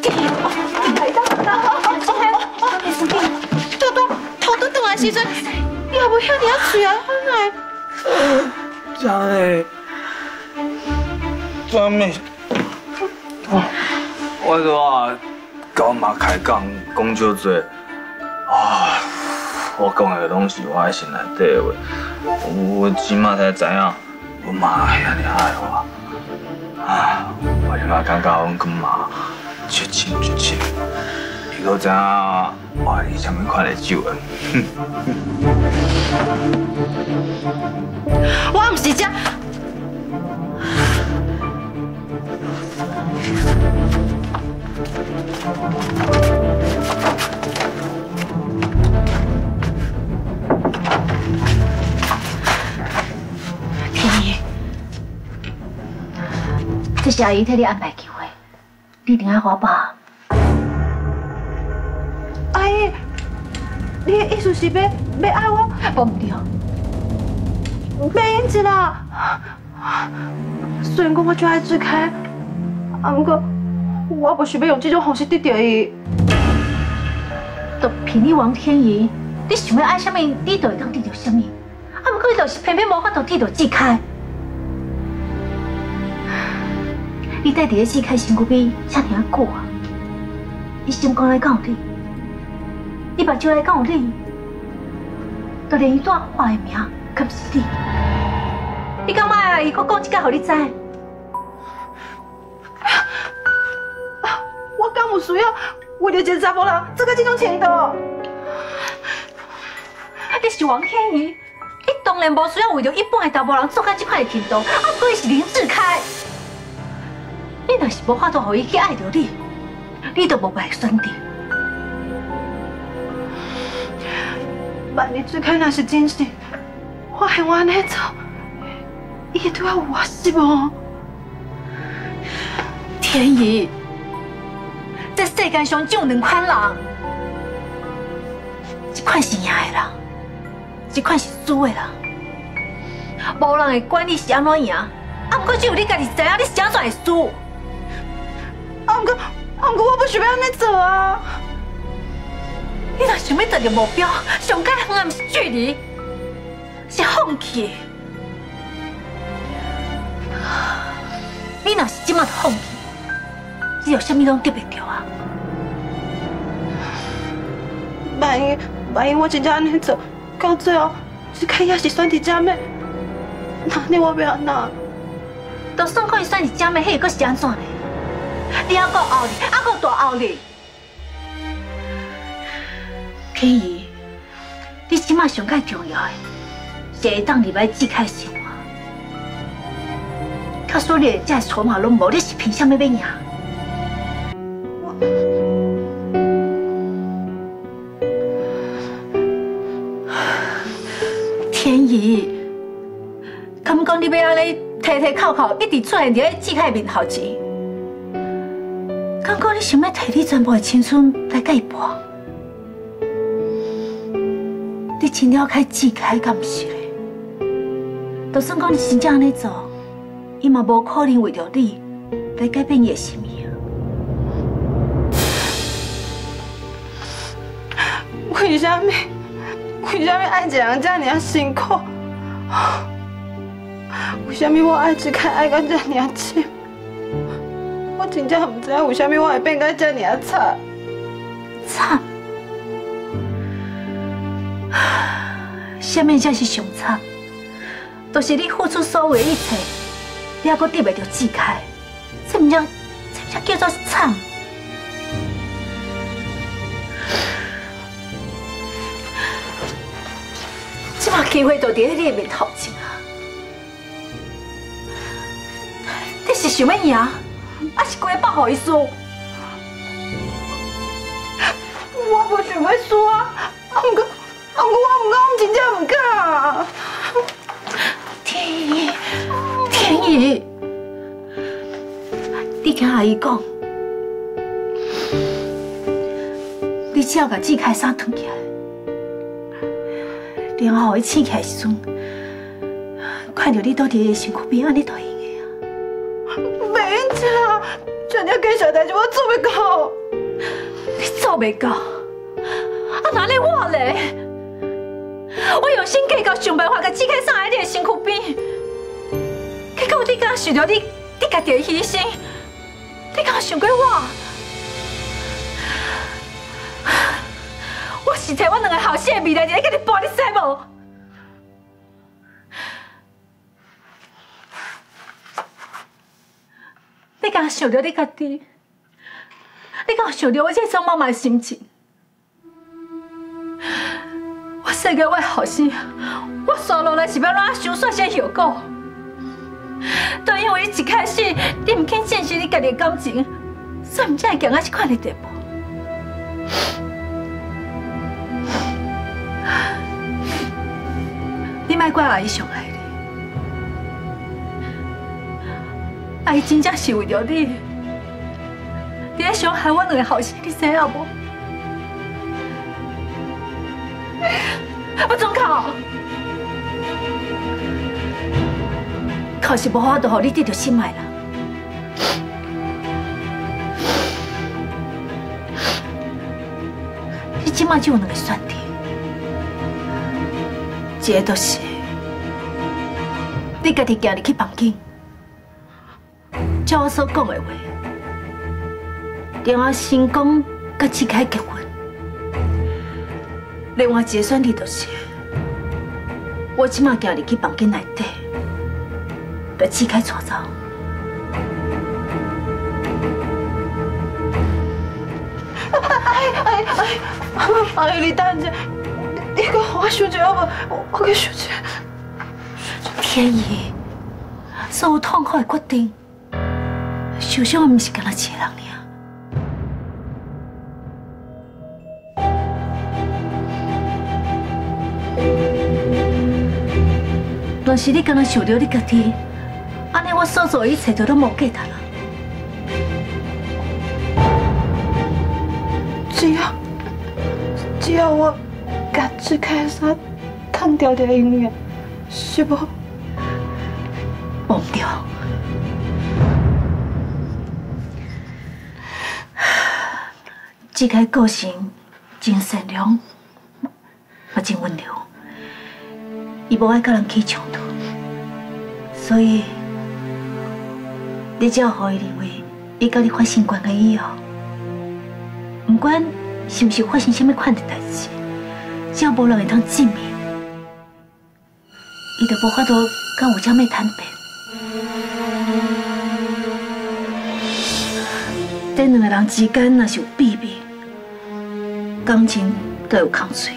建议，哦，来当当啊！哦，没事，建议，多多头拄转来时阵，你也无遐尔啊水啊，反来。真诶，真诶。 我都啊，甲阮妈开讲，讲少侪啊，我讲的拢是我心内底话，我即马才知影，阮妈遐尔爱我，啊，我即马感觉阮妈绝情绝情，伊都知影我是啥物款的酒啊。我唔是只。 天意，这是阿姨替你安排机会，你一定要好吧？阿姨，你的意思是要爱我？我唔对，袂用子啦。虽然讲我就爱最开，啊不过。 我不是要用这种方式得到伊，就凭你王天怡，你想要爱什么，你就会当得到什么。啊，不过伊就是偏偏无法度得到志凯。你待伫个志凯身躯边遐尼啊久啊，你心肝内敢有你？你目睭内敢有你？就连伊带我的名，敢是你？你敢卖啊？伊佫讲一个，予你知？ 我敢有需要为了一个查甫人做到这种程度？你是王天怡，你当然无需要为了一般的查甫人做到这款的程度。啊，不过伊是林志凯，你若是无法度让伊去爱着你，你就无别个选择。万一志凯若是真实，我现我安尼做，伊对我有偌失望？天怡。 这世界上只有两款人，一款是赢的人，一款是输的人。无人会管你是安怎赢，啊，不过只有你家己知影你是安怎会输。啊，不过我不想要安尼做啊！你若想要达到目标，上界远啊，不是距离，是放弃。你若是即马就放弃。 你有啥物拢得袂到啊？万一我真正安尼做，到最后这个也是选择假的，那你我要安怎？就算可以选择假的，迄个是安怎呢？你还搁后日，还搁大后日。天怡，你即马上介重要的，是会当入来自开生活。假使你这筹码拢无，你是凭啥物要赢？ 天怡，敢讲你要安尼啼啼哭哭，一直出现伫咧志凯面头前？敢讲你想要摕你全部的青春来甲伊搏？你真了解志凯，敢毋是咧？就算讲你真正安尼做，伊嘛无可能为着你来改变伊的心意。 为什么爱一个人这么啊辛苦？为什么我爱志凯爱到这么啊深？我真正唔知影为什么我会变到这么啊惨。惨？什么才是上惨？就是你付出所有的一切，你还阁得袂到志凯，这唔叫做惨？ 即嘛机会就伫咧你面头前啊！你是想要赢，还是规巴予伊输？我无想要输啊！啊，不过我真正唔敢啊！天怡，天怡，你听阿姨讲，痟甲只开衫脱起来，然后伊醒起来时阵，看到你倒伫伊身躯边，安尼倒用个啊。袂用吃，全家计小代志我做袂到。你做袂到？啊哪里我嘞？我用心计较，想办法甲只开衫喺你个身躯边，结果你敢想到你家己个牺牲？你敢想过我？ 我是替我两个后生的未来，一个给你博，你知无？你敢想到你家己？你敢想到我这种妈妈的心情？我生给我后生，我生落来是要哪想算些后果？都因为一开始你唔肯珍惜你家己的感情，所以唔才会行到这款的地步。 你莫怪阿姨伤害你，阿姨真正是为了你，你伤害我两个后生，你知影无？我总哭，哭是无法度，互你得到心爱啦。 即卖只有两个选择，一个就是你家己行入去房间，照我所讲的话，然后成功甲志凯结婚；另外一个选择就是，我即卖行入去房间内底，把志凯带走。 阿姨，你等者，你讲我想者，要不我去想者。天意，所有痛苦的决定，受伤的唔是干那一个人尔。 若是你干那想着你家己，安尼我所做一切都拢无价值啦。 只要我甲志凯衫烫掉就永远，是不？忘不掉。志凯个性真善良，也真温柔，伊无爱甲人起冲突，所以你只要让伊认为伊甲你发生关系以后，不管。 是不是发生什么款的代志？只要无人会当证明，伊就无法度跟有姐妹坦白。在两个人之间，若是有秘密，感情都有空隙。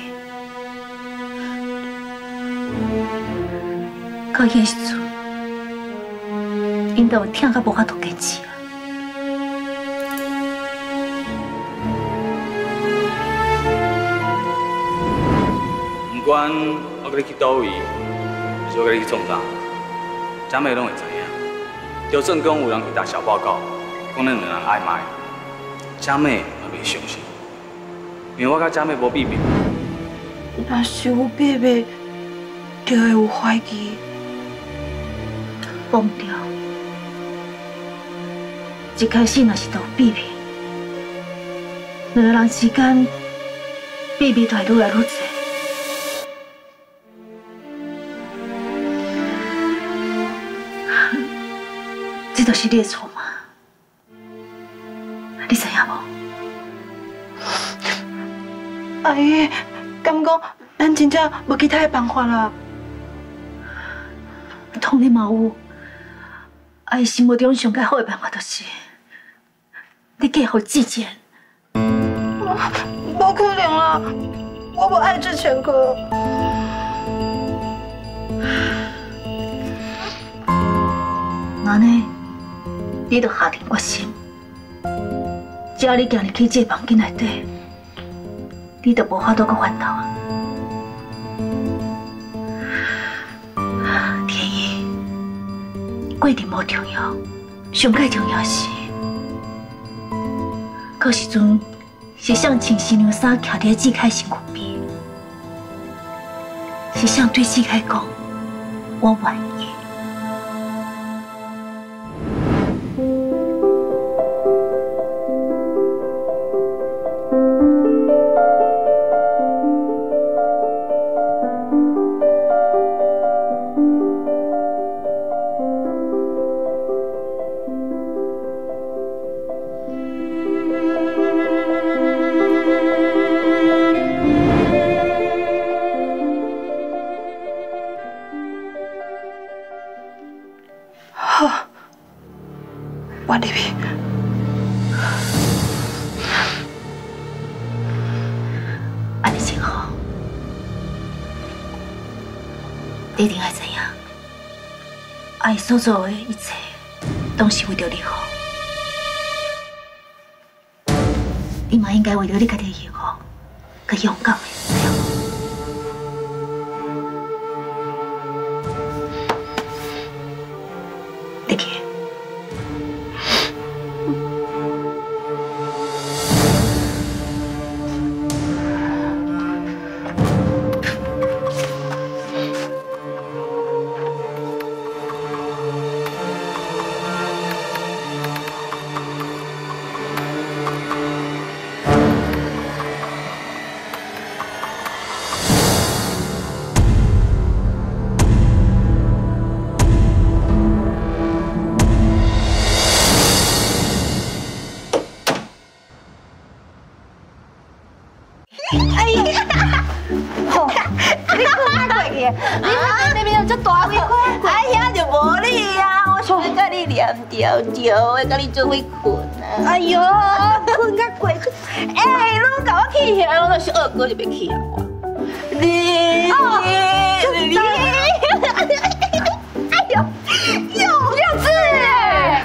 到迄时阵，因就会痛到无法度坚持。 不管我跟你去叨位，还是我跟你去创啥，姐妹拢会知影。就算讲有人去打小报告，讲恁两人暧昧，姐妹也袂相信，因为我甲姐妹无秘密。若是有秘密，就会有怀疑。忘掉，一开始若是有秘密，两个人之间秘密就会愈来愈多。 这就是你的错嘛，你知影无？阿姨，敢讲咱真正无其他的办法啦？当然嘛有，阿姨心目中上较好的办法就是，你嫁给志坚。无可能啦，我不爱志坚哥。 安尼，你著下定决心，只要你行入去这个房间内底，你著无法度阁反头啊！天意，过程无重要，上界重要是，到时阵是想进新娘山徛伫志凯身躯边，是想对志凯讲，我愿意。 所做的一切，都是为着你好。你嘛应该为着你家己幸福，佮勇敢的。 甲你做伙困啊！哎呦，困甲过去，哎，你甲我去遐，我就是二哥就袂去啊！你，哎呦，幼稚哎！哎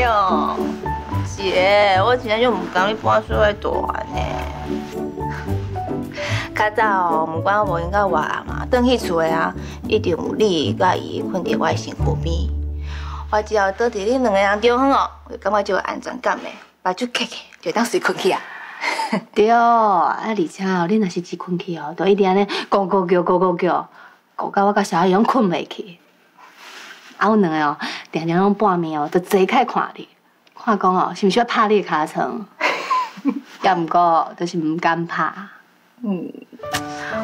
呦，姐，我真正就唔敢你半岁大呢。较早唔管我无闲到我阿妈，转去厝个啊。 一定有你甲伊困伫我身躯边，我只要倒伫恁两个人中间哦，我就感觉就有安全感的，把睭开开就当睡困去啊。对，啊，而且哦，恁若是只困去哦，就一直安尼咕咕叫、咕咕叫，咕到我甲小阿姨拢困袂去。啊，阮两个哦，常常拢半暝哦，就坐起来看你，看讲哦，是毋是要拍你的尻川？也毋过，就是毋敢拍。 嗯，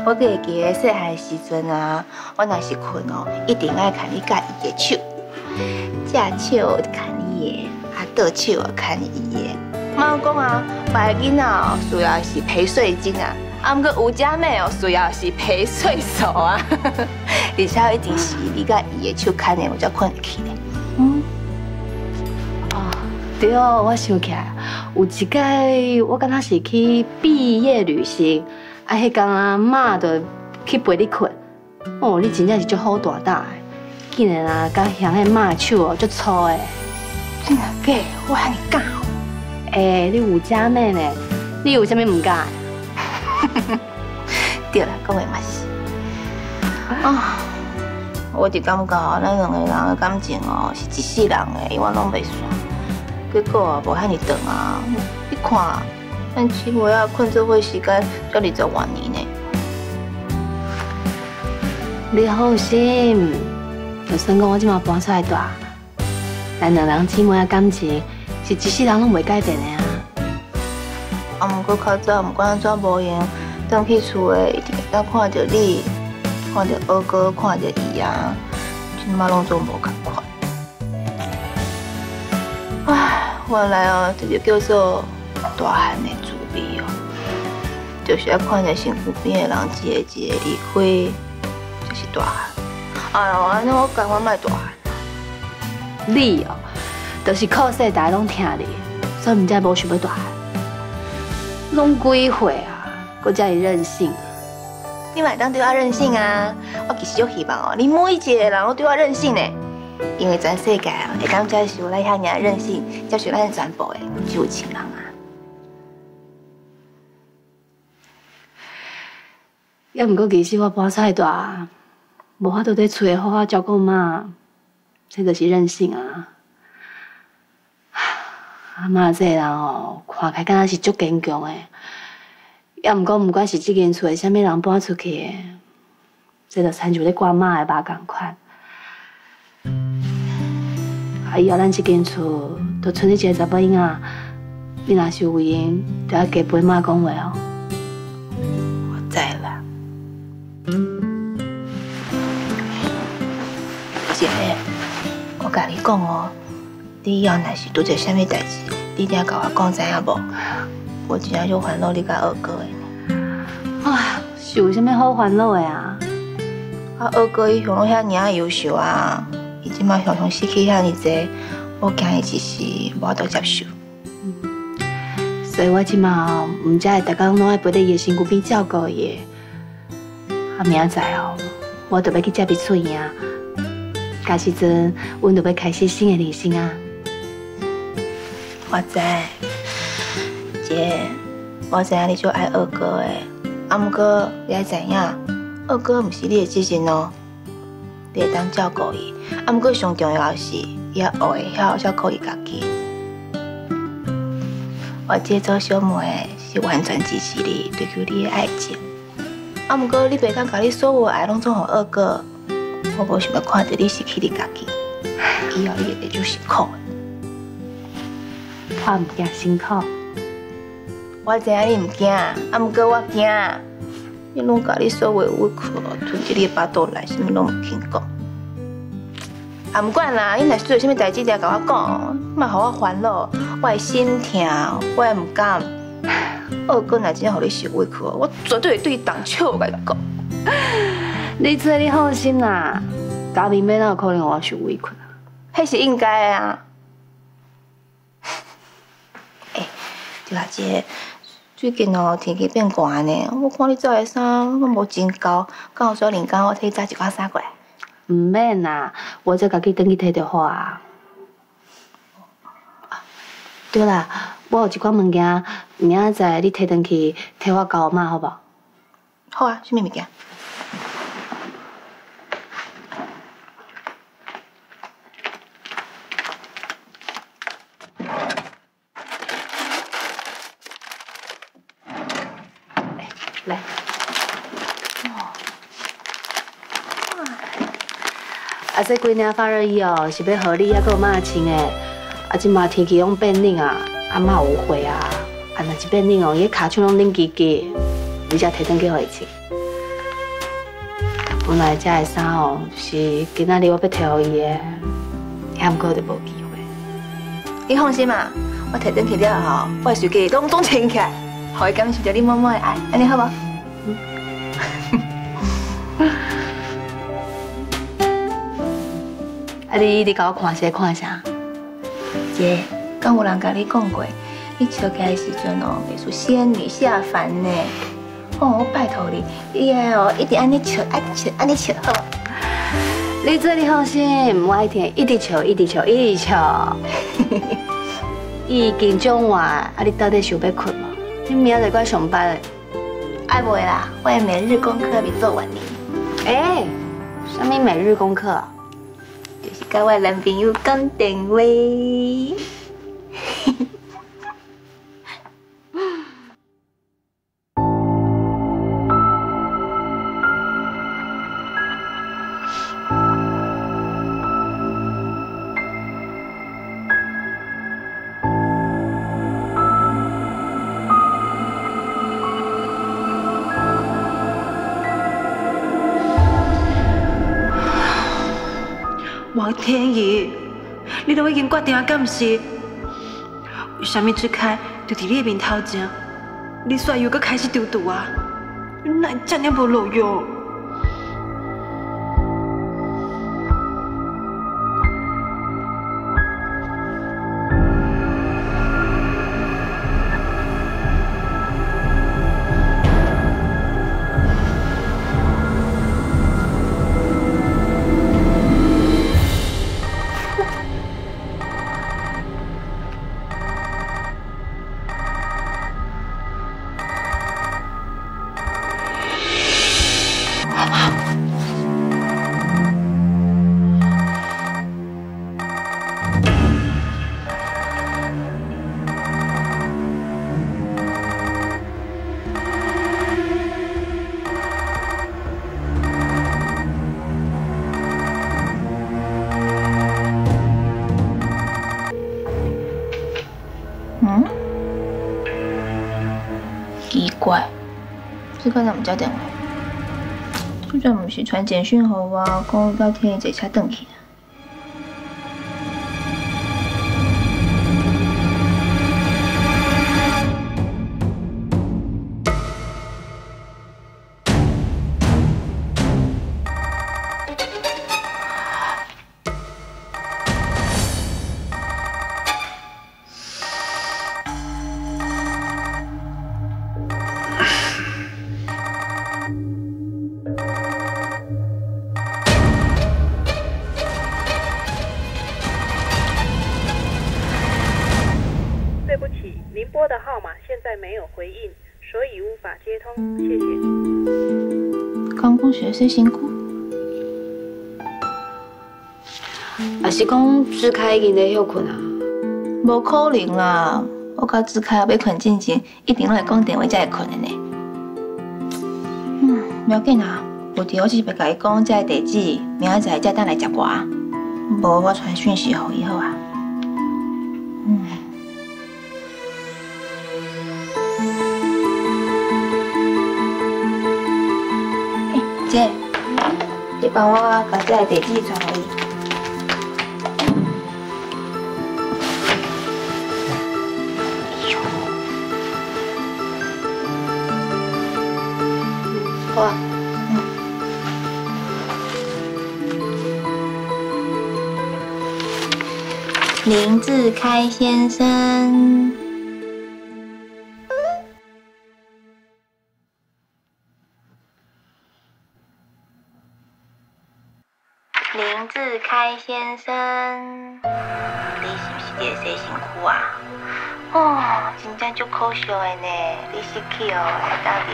我阁会记得细汉时阵啊，我若是困哦，一定爱牵你甲伊的手，正手牵伊的，啊倒手牵伊的。妈讲啊，白囡仔哦，需要是陪睡巾啊，啊毋过有姐妹哦，需要是陪睡手啊。而且一定是你甲伊的手牵的，我才困得去的。嗯，哦，对哦，我想起来，有一届我敢若是去毕业旅行。 啊，迄天啊，妈就去陪你困。哦，你真正是足好大胆的，竟然啊，甲乡下妈手哦，足粗的。真个假？我喊你敢？哎，你有姐妹呢？你有啥物唔敢？对啦，讲的嘛是。啊，我就感觉哦，咱两个人的感情哦，是一世人的，永远拢袂散。结果啊，无遐尼长啊，你看。 但起码要困这会时间，才20多年呢。你好心，就算讲我即马搬出来住，咱两人姊妹的感情是一世人拢袂改变的啊。啊，不过较早不管安怎无闲，转去厝的一定会当看到你，看到二哥，看到伊啊，即马拢总无共款。唉，原来哦，这就叫做。 大汉的滋味哦，就是要看着身躯边的人一个一个离开，就是大汉。哎呦，安尼我感觉卖大汉。你哦，就是靠世代拢听你，所以唔才无想要大汉。拢几岁啊，搁遮尔任性。你嘛当对我任性啊！我其实就希望哦，你每一个人都对我任性呢，因为全世界啊，会当接受咱遐尔任性，接受咱全部的，只有亲人啊。 也毋过，其实我搬出来住，无法度在厝内好好照顾妈，这就是任性啊！阿嬷这人哦，看起来敢若是足坚强诶。也毋过，毋管是即间厝诶，啥物人搬出去诶，这着亲像咧管嬷诶肉共款。啊，以后咱即间厝着剩你一个查某囡仔，你若是有闲，着要加陪嬷讲话哦。我知啦。姐，我甲你讲哦。 你以后若是拄着啥物代志，你定甲我讲，知影无？我真正就烦恼你甲二哥的。啊，是有啥物好烦恼的啊？啊，二哥伊向拢遐尔啊优秀啊，伊即马常常失去遐尔济，我惊伊一时无法度接受。所以我即马毋只会逐工拢爱陪在伊的身躯边照顾伊。啊，明仔载哦，我着要去接伊出院啊。到时阵，阮着要开始新的人生啊！ 我知，姐，我知影你就爱二哥的，啊，毋过你爱知影，二哥毋是你的责任哦，你会当照顾伊，啊，毋过上重要是，伊要学会晓照顾伊家己。我姐做小妹是完全支持你追求你的爱情，啊，毋过你袂当把你所有的爱拢总给二哥，我无想要看到你失去你家己，以后你会就辛苦的。 我唔惊辛苦，我知影你唔惊，啊，唔过我惊。你拢甲你所有委屈哦，吞伫你的巴肚内，啥物拢唔肯讲。啊，唔管啦，你若是做啥物代志，定甲我讲，莫互我烦恼，我会心痛，我会唔甘。二哥若真正互你受委屈哦，我绝对会对伊动手，我甲你讲。你做你放心啦，家明妹哪有可能我受委屈啊？迄是应该啊。 对啊，姐，最近哦天气变寒呢，我看你做的衫拢无真厚，敢有需要另工我替你找一寡衫过来？唔免啦，我再家己转去摕就好啊。对啦，我有一寡物件，明仔载你摕转去替我交妈好无？好啊，啥物物件？来，哦，啊，这几领发热衣哦，是要合理还阁有妈穿的。啊，即马天气拢变冷啊，阿妈有会啊，啊若是变冷哦，伊个骹手拢冷叽叽，你才摕转去互伊穿。本来遮个衫哦，是今仔日我要摕互伊的，遐毋过就无机会。你放心嘛，我摕转去了后，我会随机拢穿起来。 互伊感受到你妈妈的爱，安尼好无？啊！你一直甲我看啥看啥？姐，敢有人甲你讲过，你笑起来时阵哦，袂输仙女下凡呢？哦，我拜托你，你爱哦一直安尼笑，安尼笑，安尼笑，好无？你做你放心，我爱听，一直笑，一直笑，一直笑。已经中晚，啊！你到底想要困无？ 你明仔载该上班嘞？哎，袂啦，我的每日功课没做完呢。哎，什么每日功课？就是跟我男朋友讲电话。天意，你都已经决定啊，敢毋是？为虾米最开就伫你面头前，你煞又搁开始丢毒啊？你哪遮尔无路用？这个咱们接电话。最近不是传简讯给我，讲要替伊坐车转去。 最辛苦，也是讲子凯已经在休困啊？无可能啊！我甲子凯要困之前，一定拢会讲电话才会困的呢。不要紧啊，有伫我只是要甲伊讲这个地址，明仔载再等来接我。无我传讯息给伊好啊。姐，你帮我把这个地址传给伊。好啊。林志开先生。 林先生，你是不是在洗身躯啊？哦，真正足可惜的呢，你失去哦，到底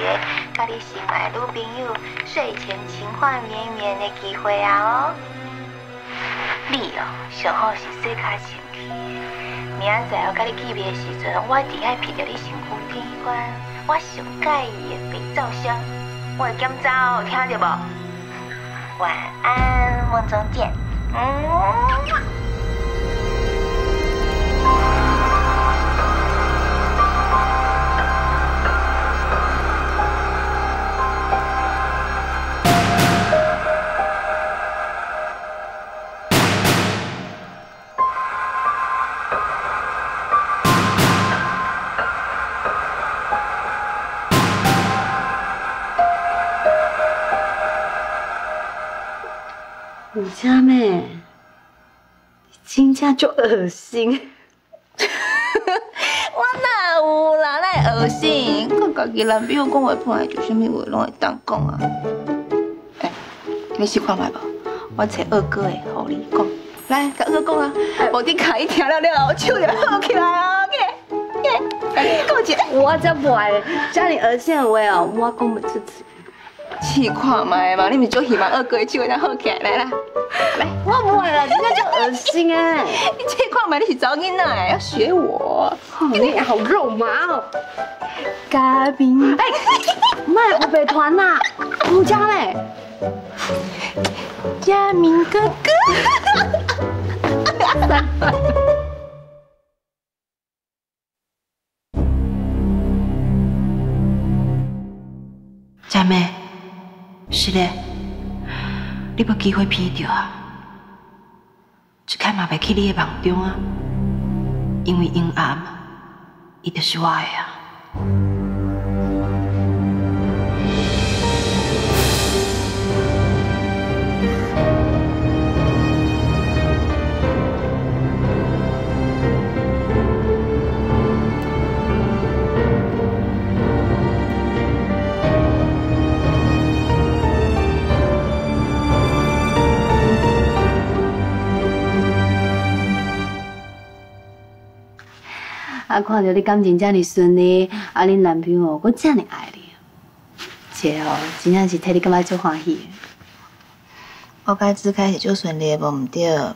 甲你心爱女朋友睡前情话绵绵的机会啊哦。你哦，上好是洗较清气，明仔载我甲你见面的时阵，我一定爱闻到你身躯边迄款我上介意的肥皂香，我会检查哦，听着无？晚安，梦中见。 你家妹，你真正足恶心！我哪有啦，哪会恶心？我家己男朋友讲话本来就啥物话拢会当讲啊。哎，你试看卖无？我找二哥的，互你讲。来，甲二哥讲啊，无你家伊听了了，手就好起来啊！耶，够姐，我才不爱遮尼恶心的话哦，我讲袂出嘴。 试看卖嘛，你咪就希望二哥的手会当好起来啦。来，我不会啦，真的就恶心哎！你试看卖，你是找囡仔，要学我。你好肉麻哦，嘉宾。哎，卖湖北团呐，吴家嘞，嘉明哥哥。 佳妹，是嘞，你无机会骗到啊！一开嘛袂去你的梦中啊，因为阴暗，伊就是我的啊。啊！看到你感情这么顺利，啊，恁男朋友我这么爱你，姐哦，真正是替你感觉足欢喜。我甲子凯是足顺利的，无毋对。啊，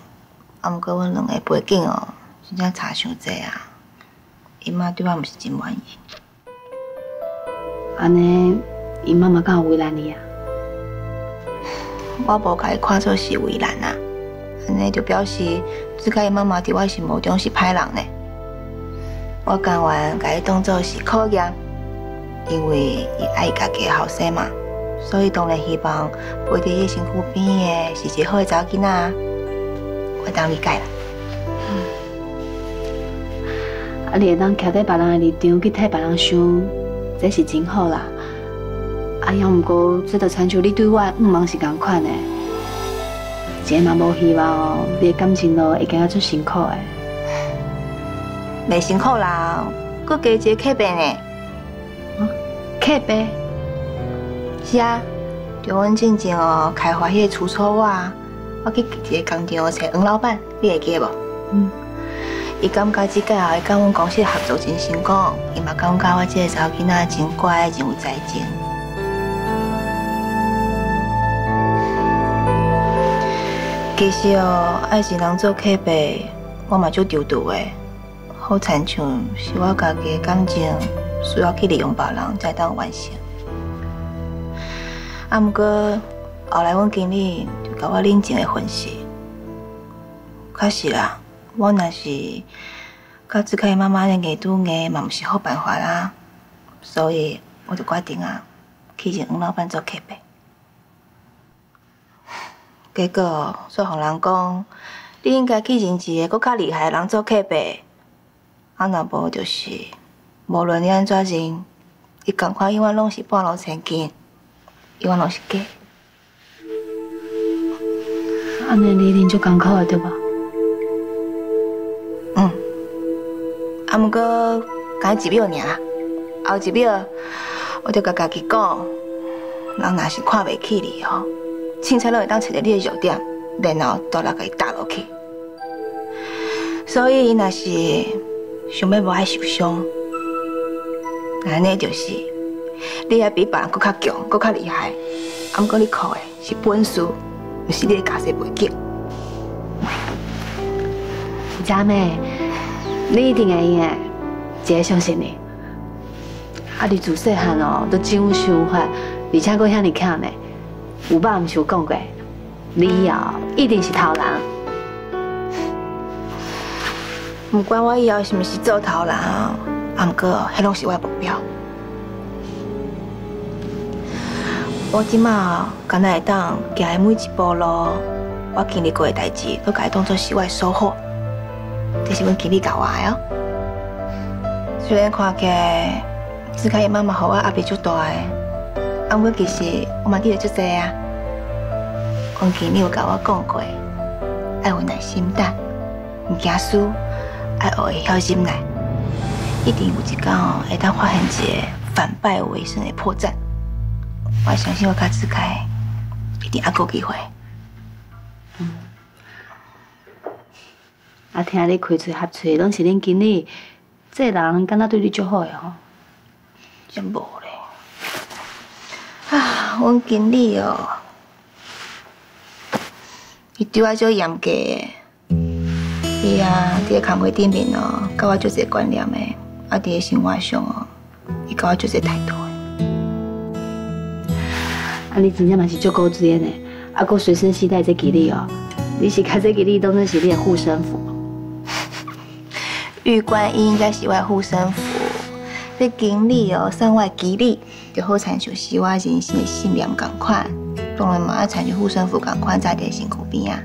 毋过阮两个背景哦，真正差伤济啊。伊妈对我毋是真满意。安尼，伊妈妈敢有为难你啊？我无甲伊看作是为难啊，安尼就表示子凯伊妈妈伫我心目中是歹人呢。 我甘愿把伊当作是考验，因为伊爱家己后生嘛，所以当然希望陪伫伊身躯边的是一个好的查某囡仔。我当理解啦。啊，你会当徛在别人的立场去替别人想，这是真好啦。啊，要毋过，这着参照你对我的愿望是同款的。 姐嘛无希望哦，你的感情路会行啊最辛苦诶。未辛苦啦，搁加一个客病呢。啊，客病？是啊，就阮进前哦开发迄个除臭我，我去一个工厂找黄老板，你会记无？嗯。伊感觉即个后，伊甲阮公司合作真成功，伊嘛感觉我即个查某囡仔真乖，真有才情。 其实哦，爱一人做客爸，我嘛足丢丢的。好亲像是我家己的感情需要去利用别人才当完成。啊，毋过后来阮经理就甲我冷静的分析，确实啦，我若是甲自家妈妈的硬拄硬，嘛毋是好办法啦。所以我就决定啊，去认黄老板做客爸。 结果，煞互人讲，你应该去认一个搁较厉害的人做客爸。啊，若无就是，无论你安怎认，伊同款永远拢是半路千金，永远拢是假。安尼你一定足艰苦的对吧？嗯。啊，毋过，干一秒尔，后一秒，我就甲家己讲，人若是看袂起你吼。 凊彩拢会当找到你的弱点，然后倒来给伊打落去。所以伊若是想要无爱受伤，安尼就是你还比别人搁较强、搁较厉害。啊，毋过你靠的是本事，毋是你的家世背景。佳妹，你一定会用的，姐相信你。啊，你自细汉哦，都真有想法，而且搁遐尼强呢。 有爸唔是有讲过，你以后一定是头人。唔管我以后是唔是做头人，啊唔过迄拢是我的目标。我即马敢若会当行的每一步路，我经历过的代志，都甲伊当作是我的收获。这是阮经理教我的哦。虽然看起来自家的妈妈给我压力足大诶。 啊，我其实我嘛滴了足济啊。王经理有甲我讲过，爱有耐心等，唔惊输，爱学会晓忍耐，一定有一天哦会当发现一个反败为胜的破绽。我相信我甲子凯一定还有机会。嗯。啊，听你开嘴合嘴，拢是恁经理，这个人敢若对你足好个吼？真无咧。 啊，阮经理哦，伊对我足严格诶。伊啊，伫个工作顶面哦，教我足侪观念诶；啊，伫个生活上哦，伊教我足侪态度诶。啊，你真正嘛是足高资诶呢，啊，搁随身携带这吉利哦，你是把这吉利当成是你诶护身符。玉观音应该是我诶护身符。 这经历哦，上外激励，就好参像是我人生的信念同款，当然嘛爱参像护身符同款在伫身躯边啊。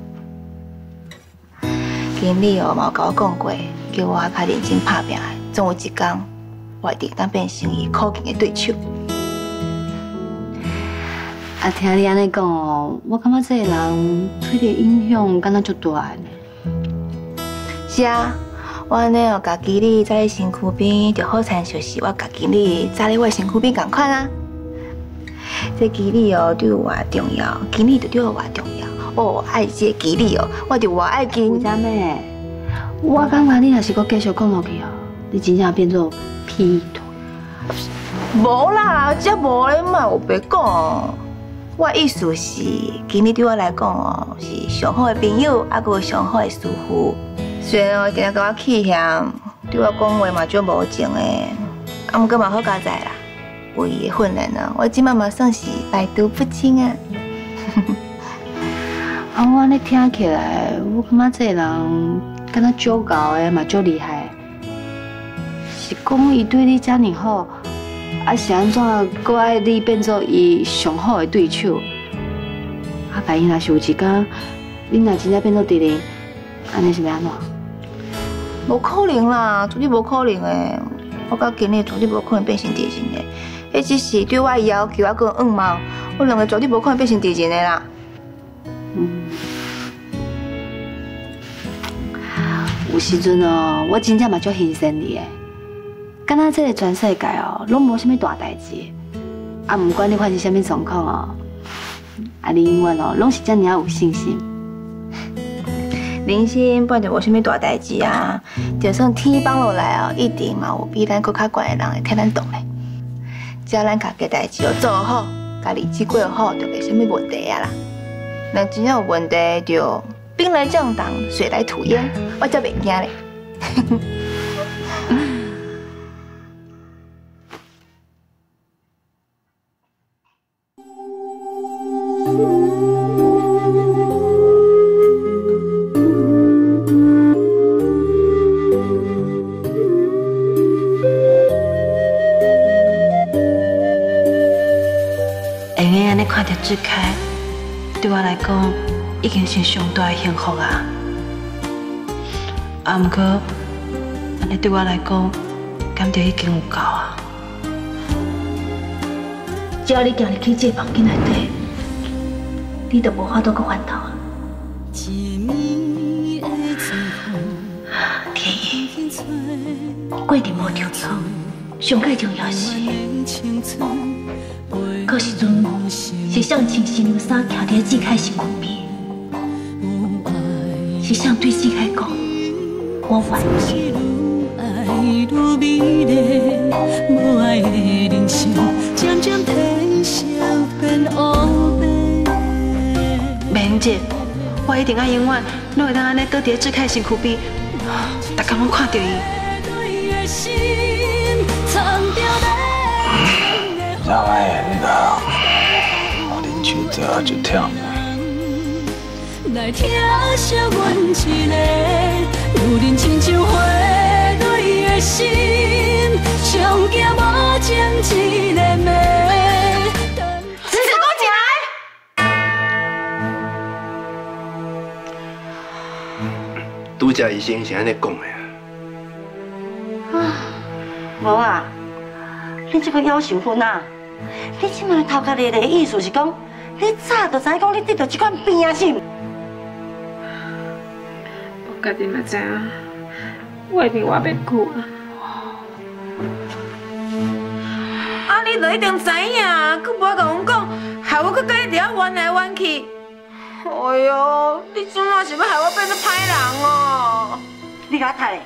经历哦，嘛有甲我讲过，叫我较认真拍拼，总有一天我一定当变成伊可敬的对手。啊，听你安尼讲哦，我感觉这个人对你影响敢若足大呢。是啊。 我安尼哦，家己你在你身躯边，就好像就是我家己你在你我身躯边同款啊。这己你哦，对我偌重要，己你就对我偌重要。哦，爱这己你哦，我就偌爱己。有啥咩？我感觉你若是阁继续讲落去哦，你真正变做劈腿。无啦，这无咧嘛，有白讲。我意思是，己你对我来讲哦，是上好的朋友，还阁上好的师傅。 虽然哦，定定甲我气嫌，对我讲话嘛足无情诶，啊，毋过嘛好加载啦，有伊诶训练啊，我即摆嘛算是百毒不侵啊。啊，我安尼听起来，我感觉这个人敢若足够诶，嘛足厉害，是讲伊对你遮尔好，啊是安怎？搁爱你变作伊上好的对手？啊，万一若是有一天，你若真正变作敌人，安尼是要安怎？无可能啦，绝对无可能诶！我甲经理绝对无可能变成敌人诶，迄只是对我以后求我个愿望，我两个绝对无可能变成敌人诶啦。嗯。 有时阵哦，我真正嘛足牺牲你诶，敢若这个全世界哦，拢无啥物大代志，啊，不管你发生啥物状况哦，啊，你永远哦，拢是遮尔啊有信心。人生本来就无啥物大代志啊，就算天放落来哦，一定嘛有比咱搁较悬诶人会替咱挡咧。只要咱家己代志哦做好，家日子过好，就袂啥物问题啊啦。若真正有问题就。 兵来将挡，水来土掩，我才袂惊嘞。会用安尼看着志凯，对我来讲。 已经是上大的幸福啊！啊，不过安尼对我来讲，感觉已经有够啊。只要你行入去这个房间内底，你就无法度去翻头啊！天意，过程无中错，上界重要是，到时阵是上穿新娘衫，徛伫志凯身躯边。 是想对自己讲，我怀疑。明姐，我一定要永远拢会当安尼倒伫志凯身躯边，逐天拢看到伊。让我演到，我连曲子就跳。 来疼惜阮一个，女人亲像花蕊的心，上惊无情一个迷。这是我一个。拄则医生是安尼讲的啊。无啊，你这个夭寿婚啊，你即卖头壳里的意思是讲，你早就知影讲你得着这款病啊，是唔？ 家己嘛知影，我病我袂久啊。啊，你就一定知影，佮无甲阮讲，害我佮佮伊伫遐弯来弯去。哎呦，你怎啊是要害我变做歹人哦？你甲我睇，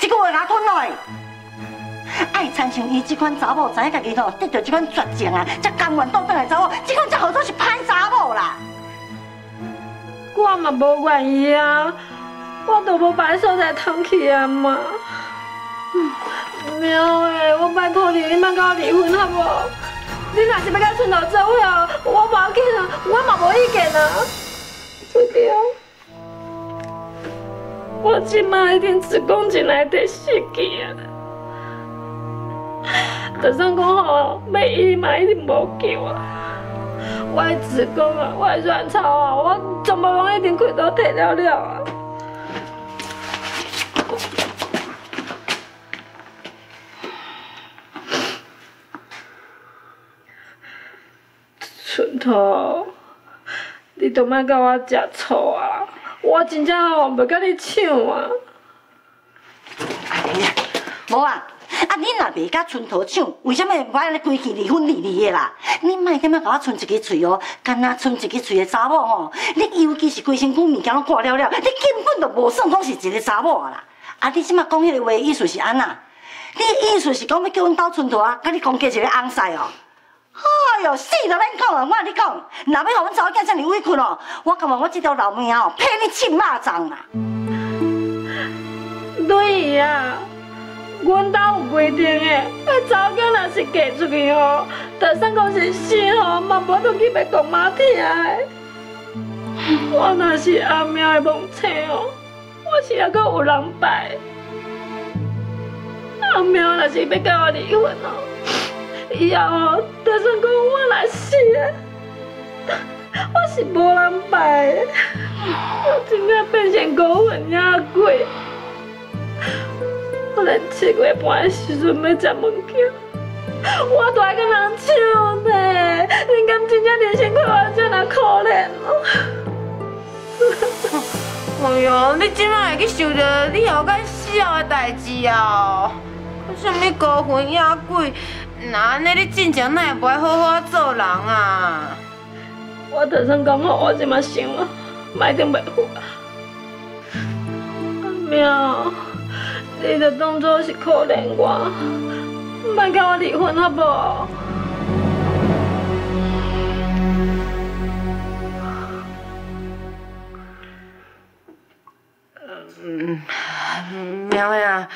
即句话甲吞落去。爱参像伊即款查某，知影家己吼得着即款绝症啊，才甘愿倒转来查某，即款才号做是歹查某啦。我嘛无愿意啊。 我都无把所在通去啊嘛！喵诶，我拜托你，你莫甲我离婚好无？你若是要甲春桃做伙哦，我无要紧啊，我嘛无意见啊。春桃，我即马已经一公斤内底死去啊！就算讲吼要医嘛，一定无救啊！我的子宫啊，我的卵巢啊，我全部拢已经开刀摕了了啊！ 春桃，你都莫甲我食醋啊！我真正吼袂甲你抢啊！无啊，啊你若袂甲春桃抢，为什么我安尼规气离婚离离的啦？你莫踮遐甲我剩一支嘴哦，干那剩一支嘴的查某吼，你尤其是规身躯物件拢挂了了，你根本就无算讲是一个查某啊啦！啊你即马讲迄个话意思是安那？你意思是讲要叫阮兜春桃啊，甲你攻击一个翁婿哦？ 哎呦，死都免讲啊！我跟你讲，若要让阮查某囝这么委屈哦，我感觉我这条老命哦，骗你七马掌啦！对啊，阮家有规定的，迄查某囝若是嫁出去哦，就算讲是死哦，嘛无得去被公妈听的。我若是阿明的梦妻哦，我是还阁有人拜。阿明若是要跟我离婚哦。以后就算讲我来死啊，我是无人拜的，我真正变成孤魂野鬼。我连7月半的时阵要食物件，我都爱跟人抢呢。恁敢真正连生活我这么可怜哦？哎呦，你即摆会去想着你后间死后的代志啊？ 什么孤魂野鬼？那安尼你进前哪会袂好好做人啊？我就算讲好，我即马想啊，嘛一定袂赴啊。阿妙，你就当作是可怜我，莫甲我离婚好无？妙呀！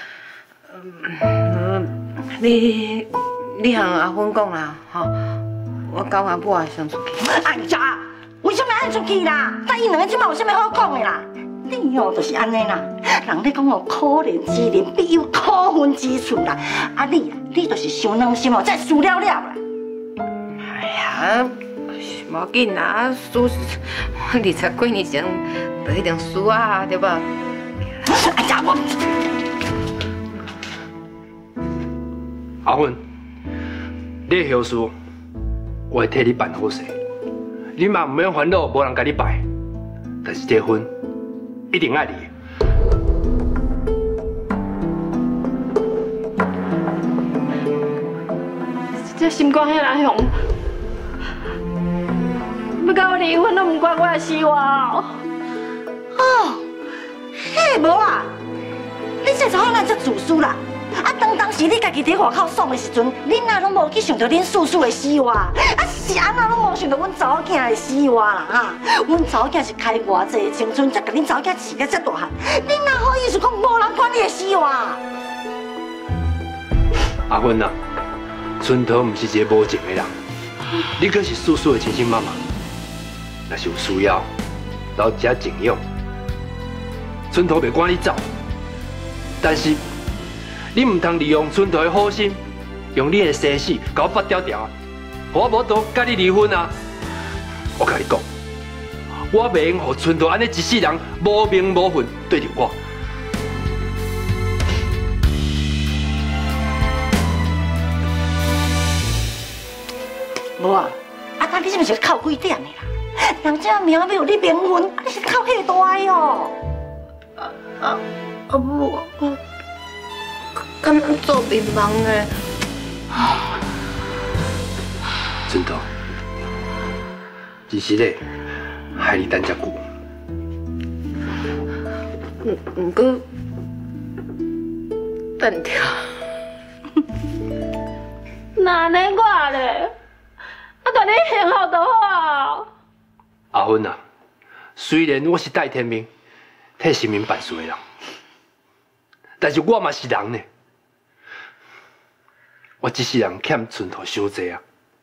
你向阿芬讲啦，吼！我甲我母也想出去。哎呀，为什么爱出去啦？咱伊两个即摆有啥物好讲的啦？你哦，就是安尼啦。人咧讲哦，可怜之人必有可恨之处啦。啊你就是伤良心哦，再输了啦。哎呀，无紧啦，输20几年前就一定输啊，对吧？哎呀，我。 阿芬，你的后事我会替你办好势，你嘛唔免烦恼，无人甲你拜。但是这婚一定爱你。这心肝遐难用，要甲我离婚都唔管我的死活哦。哦，嘿无啊，你这怎好咱这自私啦？ 啊！当时你家己伫外口爽的时阵，恁哪拢无去想到恁叔叔的死活，啊是安那拢无想到阮查某囝的死活啦啊！阮查某囝是开偌济青春，才甲恁查某囝饲到遮大汉，恁哪好意思讲无人管你的死活？阿芬啊，春桃唔是一个无情的人，你可是叔叔的亲生妈妈，若是有需要，留一下情用。春桃袂管你走，但是。 你唔通利用春桃的好心，用你的生死搞我拔掉掉，我无多甲你离婚啊！我甲你讲，我袂用让春桃安尼一世人无名无份对着我。无啊，阿达你是不是靠几点的啦？人家名要你名分，啊你是靠遐大个哦。阿母。 敢做迷茫嘞？真的，其实嘞，害你等遮久。唔过，单调。哪能我嘞？我甲你幸福就好。阿芬啊，虽然我是代天命替神明办事的人，但是我嘛是人呢。 我这世人欠存头伤济啊，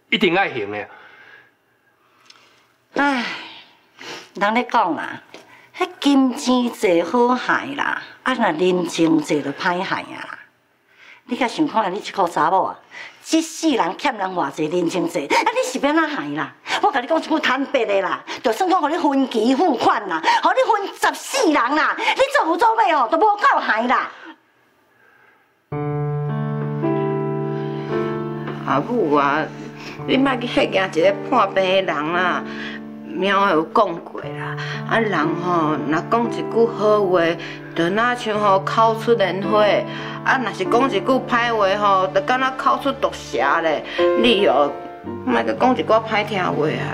一定爱行的。唉，人咧讲啦，迄金钱济好害啦，啊若人情济就歹害啊。你甲想看下，你这个查某啊，这世人欠人偌济人情济，啊你是要哪害啦？我甲你讲一句坦白的啦，就算讲互你分期付款啦，互你分14人啦，你做有做尾哦，都无够害啦。 阿母啊，你莫去遐惊一个破病的人啦。喵有讲过啦，啊人吼，若讲一句好话，就那像吼口出莲花；啊，若是讲一句歹话吼，就敢若口出毒蛇咧。你哦，莫去讲一句歹听话啊。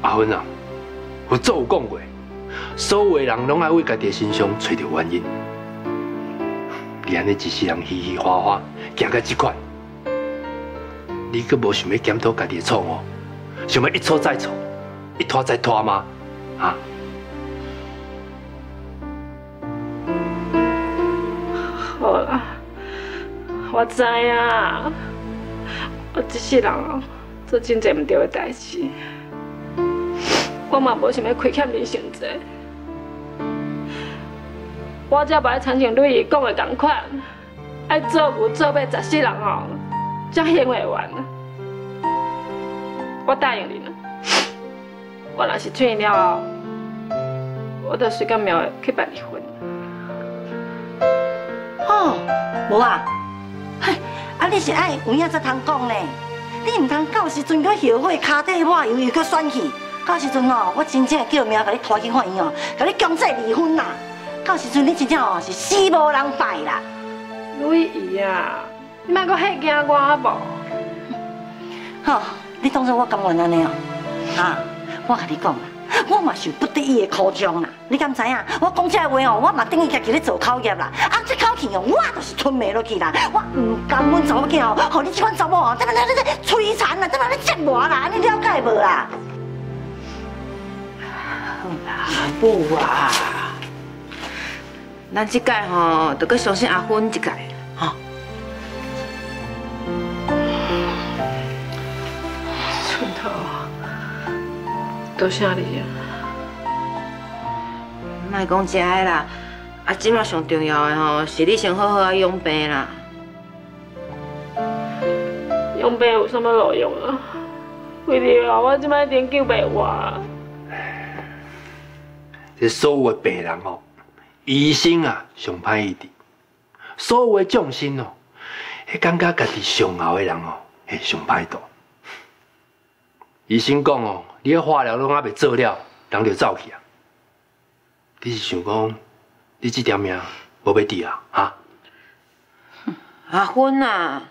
阿芬啊，我早有讲过，所有的人拢爱为家己身上找着原因。 你安尼一世人嘻嘻哈哈，行到这款，你阁无想要检讨家己的错误，想要一错再错，一拖再拖吗？啊？好啦，我知啊，我一世人哦做真侪唔对的代志，我嘛无想要亏欠你伤济。 我才袂产生类伊讲的同款，爱做牛做马十世人吼，才幸会完啊！我答应你了，我若是娶了后，我就随甲苗去办离婚。哦，无啊，嘿，啊你是爱有影才通讲呢，你唔通到时阵佫后悔，脚底抹油又佫选去。 到时阵哦，我真正叫命把你拖去法院哦，把你强制离婚啦！到时阵你真正哦是死无人拜啦！蕊姨啊，你莫阁吓惊我好无？好，你当作我甘愿安尼哦？啊，我甲你讲啦，我嘛是不得已的苦衷啦。你敢知影？我讲这话哦，我嘛等于家己咧做口业啦。啊，这口气哦，我就是吞袂落去啦。我唔甘阮查某囝哦，互你这款查某哦，在摧残啦，在那咧折磨啦，你了解无啦？ 母啊，咱这届吼，就搁相信阿芬这届吼。春桃，多谢你啊！莫讲这个啦，啊，即马上重要的吼，是你先好好啊养病啦。养病有啥物路用啊？为了啊，我即摆一定救袂活。 这所有的病人哦，医生啊上歹医治，所有的众生哦，迄感觉家己上后的人哦，迄上歹度。医生讲哦，你个化疗拢还袂做了，人就走去啊。你是想讲，你这条命无要治啊？哈？阿芬啊，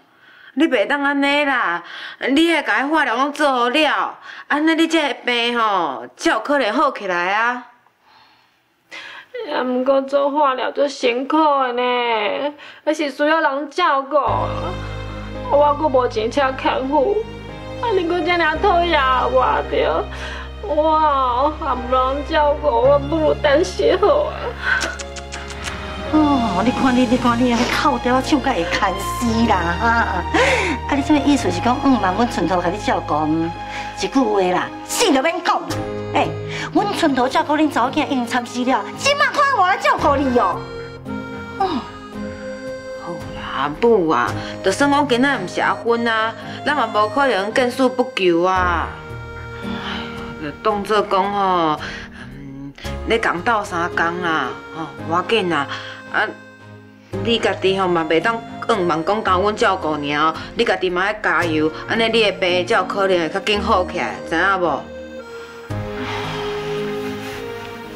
你袂当安尼啦，你个甲化疗拢做好了，安尼你这个病吼，才有可能好起来啊。 啊，毋过做化疗足辛苦的呢，还是需要人照顾。我阁无钱请看护，啊，你阁遮尔讨厌我着，我也无人照顾，我不如等死好啊。哦，你看你，你看你，哭到我手甲会牵丝啦哈！啊，你这个意思是讲，万阮寸头甲你照顾，一句话啦，死都免讲。哎，阮寸头照顾恁查某囝已经惨死了，即马。 我来照顾你哦。哦，好啦，母啊，就算我今仔唔是阿芬啊，咱嘛无可能见死不救啊。哎，当作讲吼，你共斗三工啦，吼，无要紧啦。啊，你家己吼嘛袂当硬望讲交阮照顾尔，你家己嘛要加油，安尼你的病才有可能会较紧好起来，知影无？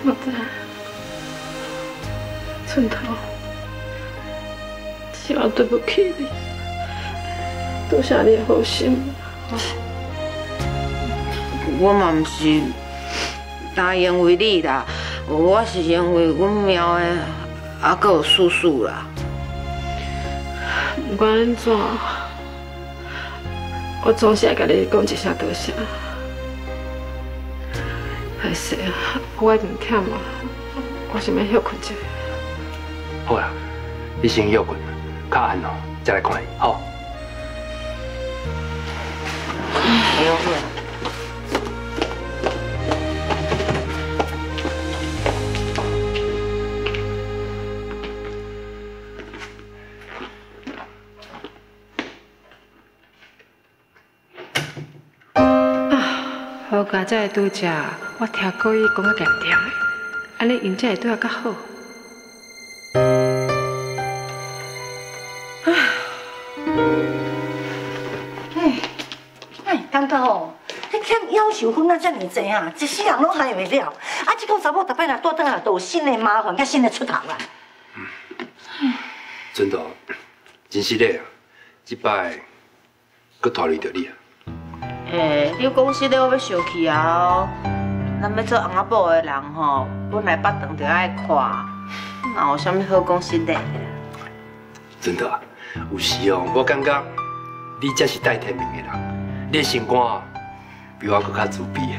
我知。 春桃，希望对不起你，多谢你的好心。我嘛唔是单因为你啦，我是因为阮喵的，还阁有叔叔啦。不管安怎，我总是要甲你讲一声多谢。歹势啊，我一定忝啊，我想要休困一下。 好啦，你先休困，较暗哦，再来看你，好。哎呦喂！啊，好佳才会拄食，我听过伊讲啊咸甜的，安尼因才会对我较好。 受困啊，遮尔济啊，一世人拢害袂了。啊，即个查某，逐摆若倒转来，都有新的麻烦，甲新的出头啊。真的，真实咧，即摆搁拖累着你啊。诶，你讲实咧，我要生气啊！咱要做翁仔某的人吼，本来腹肠就爱宽，哪有啥物好讲实咧？真的，有时哦，我感觉你才是代天命的人，你的心肝哦。 比我搁较自卑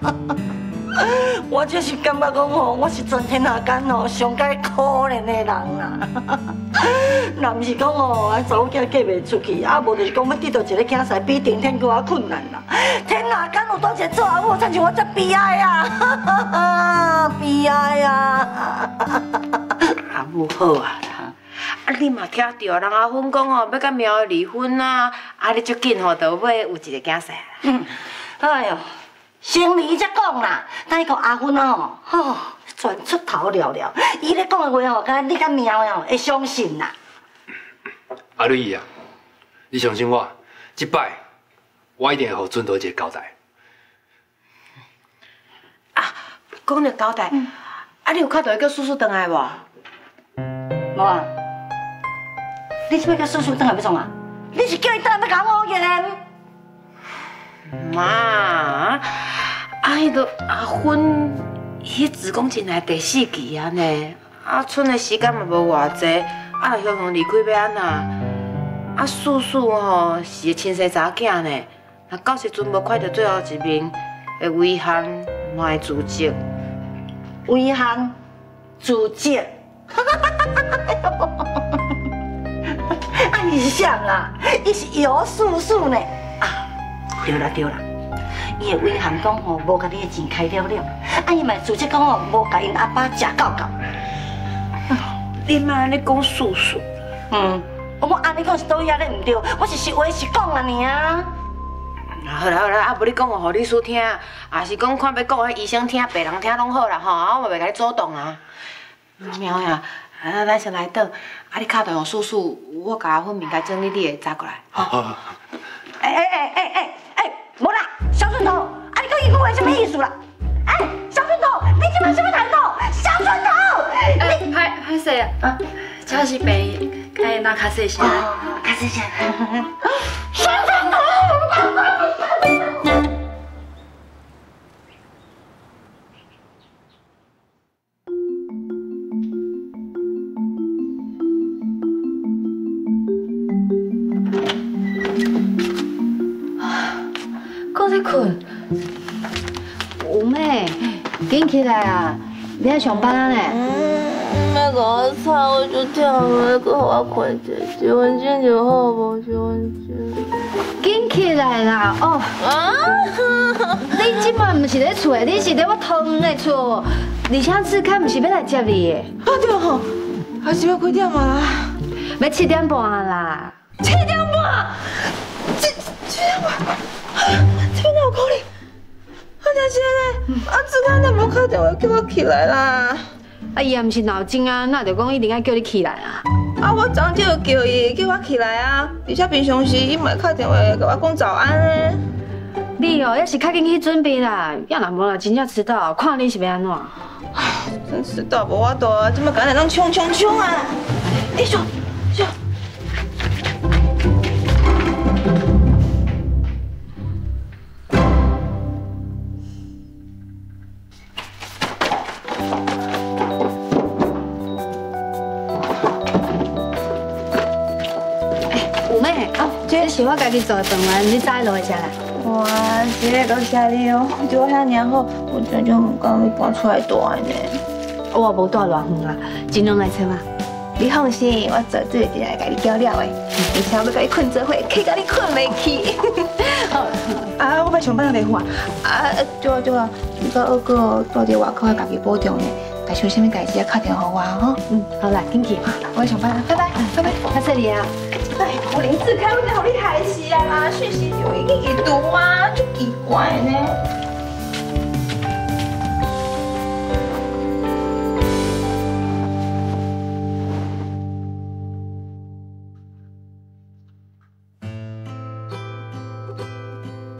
啊！我就是感觉讲吼，我是全天下间哦上该可怜的人啦。若唔是讲哦，查某囝嫁袂出去，啊无就是讲要得到一个囝婿，比顶天搁较困难啦。天哪，敢有倒一个做阿母，亲像我这悲哀啊！悲哀啊！阿母好啊啦，啊你嘛听到人阿芬讲哦，要甲苗的离婚啊，啊你最近吼就要有一个囝婿。嗯，哎呦。 生理才讲啦，但个阿芬啊吼，吼全出头了了，伊咧讲的话吼，敢你敢喵哦会相信啦。阿瑞啊，你相信我，即摆我一定会予准头一个交代。啊，讲着交代，啊你有看到伊叫叔叔回来无？无啊，你是要叫叔叔回来要创啊？你是叫伊回来要搞我个？ 妈，啊，迄个阿芬，迄子宫颈癌第四期啊呢，啊，剩的时间嘛无偌济，啊，雄雄离开要安那？啊，叔叔吼是个亲生查囝呢，若到时阵无看到最后一面，会遗憾，嘛会自责。遗憾，自责，哈哈哈哈哈！啊，伊是啥啦？伊是姚叔叔呢。 对啦对啦，伊会遗憾讲吼，无甲你的钱开了了，啊伊嘛自责讲吼，无甲因阿爸食够够。你妈安尼讲叔叔，我安尼讲是倒遐咧唔对，我是实话实讲安尼啊。好啦好啦，啊无你讲哦，互律师听，啊是讲看要讲，迄医生听、别人听拢好啦吼，啊我嘛袂甲你阻挡啊。喵呀，啊咱先来倒，啊你卡倒用叔叔，我甲粉面甲整理，你会走过来。好好好。哎。 无啦，小顺头，啊你讲伊讲话什么意思啦？哎，小顺头，你今晚什么态度？小顺头，你歹势啊，真是病，该拿卡细些，卡细些。小顺头，困，有妹，紧起来啊！你要上班啊呢？莫甲我吵，我就忝了，阁互我困者，一分钟就好，无一分钟。紧起来啦！哦，啊！你即摆毋是咧厝诶，你是咧我汤诶厝，而且志凯毋是要来接你诶。啊对吼，还是要几点啊？要7点半啦。7点半？7点半？ 天哪，有可能！阿娘真嘞，阿志刚才无打电话叫我起来啦。啊，伊也毋是脑筋啊，哪着讲一定要叫你起来啊？啊，我昨就叫伊叫我起来啊，而且平常时伊嘛打电话甲我讲早安嘞。你哦，也是较紧去准备啦，要若无啦，真正迟到，看你是要安怎？唉，真迟到无法度啊，即摆干那拢冲啊！你说。 是我家己做的饭碗，你再落一下来。哇，这个都谢你哦，对我遐尔好，我真正唔敢搬出来住呢。我也无住偌远啊，尽量来找我。你放心，我绝对一定会甲你交了的，而且我要甲你困做伙，去甲你困袂去。啊，我要上班了，好啊。啊，对啊，你到二哥住伫外口要家己保重呢，但是有啥物代志要打电话我哦。嗯，好啦，进去，我要上班啦，拜拜，拜拜，到这里啊。 哎，我林志凯，我好厉害是啊，讯息有一定会读啊，就奇怪呢。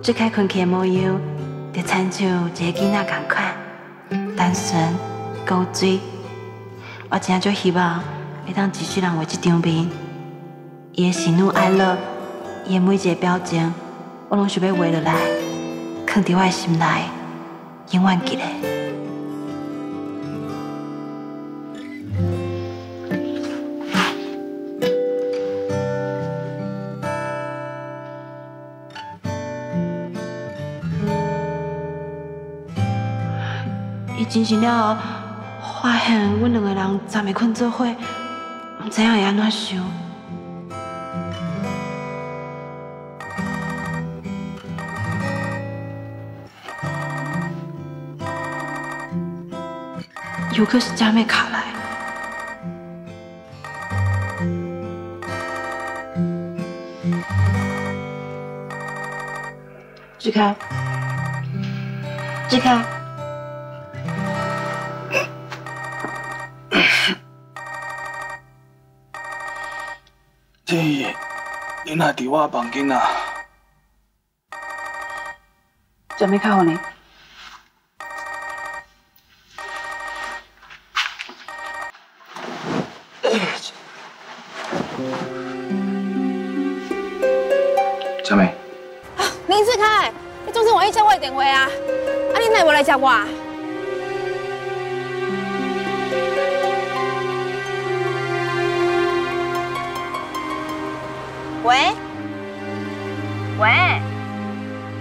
志凯困起模样，就亲像一个囡仔同款，单纯、高追。我真足希望会当继续让我这张面。 伊的喜怒哀乐，伊的每一个表情，我拢想要画落来，藏伫我的心内，永远记得。 伊真心了后，发现阮两个人昨暝困做伙，怎样也安怎想。 游客是真要卡来，志开，天意，你哪伫我房间啊？真要卡好呢？ 小美，啊，林志凯，你总是我一接我的电话啊，啊，你哪会来接我？喂，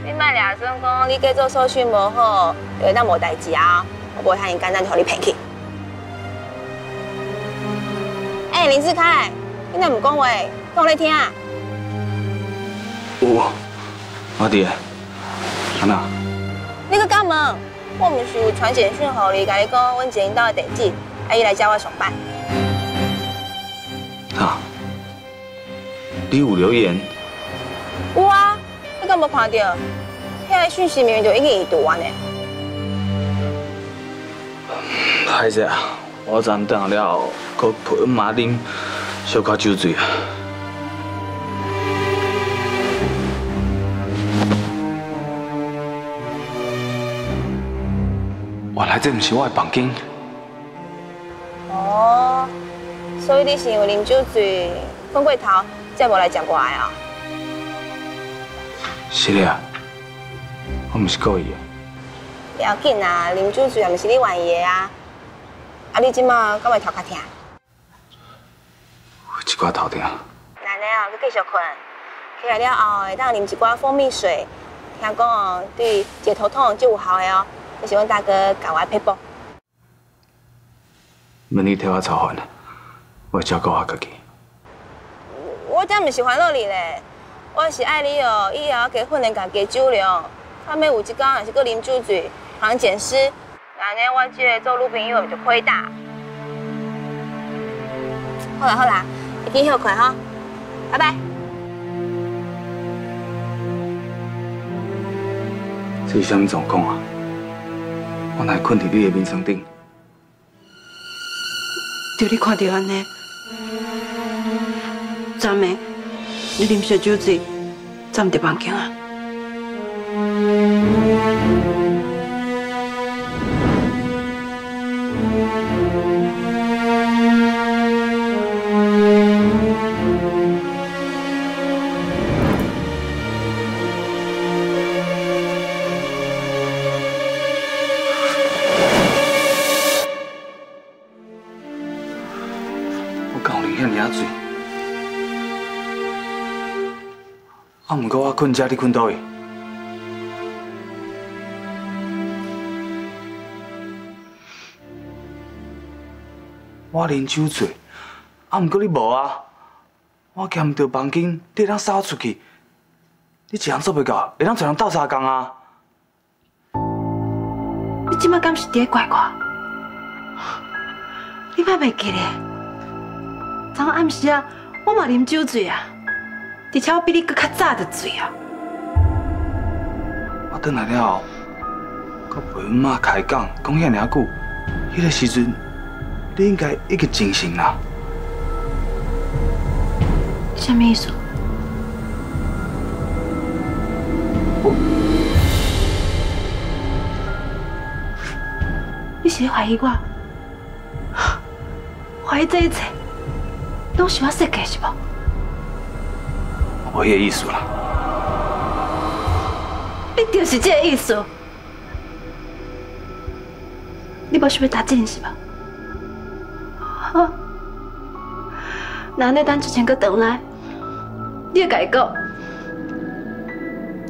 你莫俩准讲你计做手续无好，有当无代志啊，我不会遐尔简单就互你骗去。哎，林志凯，你哪唔讲话，讲来听啊？ 我伫诶，安那？你去干嘛？我毋是有传简讯互你，甲你讲阮姐因兜诶地址，啊伊来接我上班。啊？你有留言？有啊，你敢无看到？遐个讯息明明就已经已读完诶。歹势啊，我昨顿了后，搁陪阮妈啉小可酒醉啊。 原来这不是我的房间。哦，所以你是因为啉酒醉昏过头，才无来接我啊？是咧，我唔是故意的。不要紧啊，啉酒醉也唔是你愿意的啊。啊，你即马敢会头壳痛？有一挂头痛。奶奶啊，你继续困。起来了后会当啉一挂蜂蜜水，听讲哦，对解头痛最有效的哦。 我是阮大哥教我配方，免你替我操烦，我会照顾我家己。我真唔是烦恼你咧，我是爱你哦，以后加训练家己酒量，后尾有一天也是搁啉酒醉，通捡尸，安尼我即个做女朋友唔就亏大。好啦，你今休困哈，拜拜。这是什么状况啊？ 我乃困伫你的眠床顶，就你看到安尼，昨暝你啉烧酒醉，怎唔伫房间啊？啊！唔过我困遮，你困倒去。我啉酒醉，啊！唔过你无啊！我捡唔到房间，你当扫出去，你一人做袂到，会当找人斗相共啊！你即摆敢是伫咧怪我？你捌袂记咧？昨暗时啊，我嘛啉酒醉啊！ 而且我比你搁较早就醉啊！我转来了后，搁陪阮妈开讲，讲遐尔久，迄个时阵，你应该已经清醒啦。什么意思？你是咧怀疑我？怀疑这一切，拢是我设计是无？ 我迄个意思啦，你就是这个意思。你无想要搭进是吧？好，那你等之前阁回来，你甲伊讲，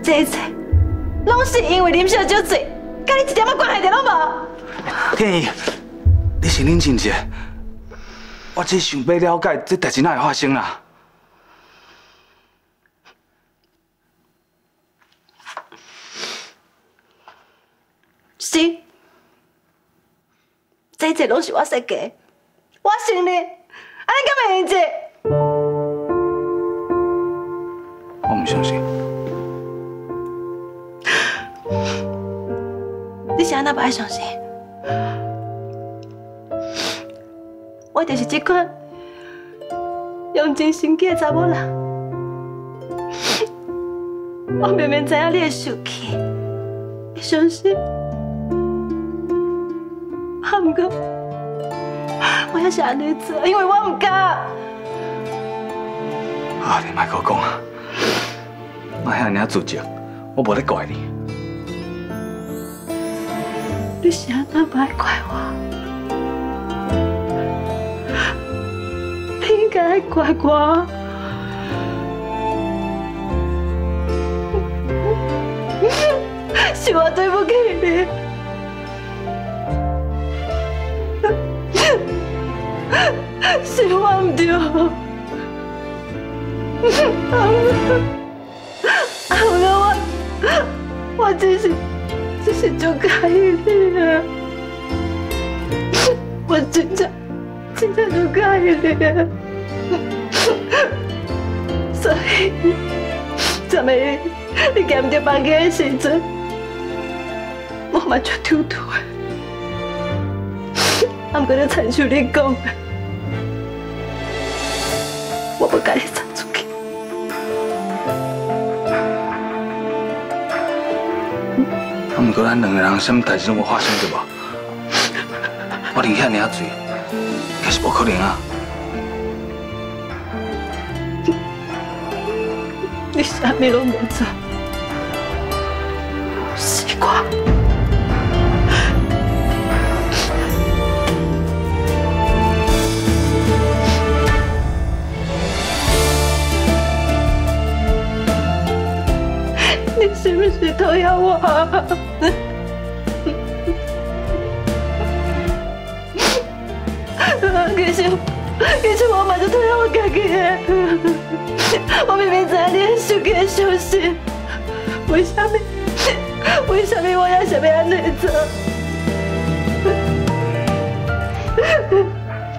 这一切拢是因为啉烧酒醉，甲你一点仔关系都拢无。天意，你先冷静一下，我只想要了解这代志哪会发生啦。是，这一切拢是我设计，我想你，安尼敢袂用得？ 我唔相信，你是安那不爱相信？我就是这款用真心计的查某人。我明明知影你会生气，会伤心，啊，不过我也是安尼做，因为我唔敢。啊，你莫阁讲啊！ 莫遐尔自责，我无咧怪你。你是安怎无爱怪我？你应该爱怪我。是我对不起你。是我唔对。阿哥，我只是就介意你啊！我真正就介意你啊！所以，昨暝你踮伫房间的时阵，我嘛就偷偷的。阿哥，你亲像你讲的，我不该走。 不过咱两个人什么代志都无发生对无？我啉遐尔醉，那是无可能啊！你啥物拢无做，是我。 是不是都要我？其实我嘛就都要我家己的。我明明知影你受气伤心，为什么我也想要安尼做？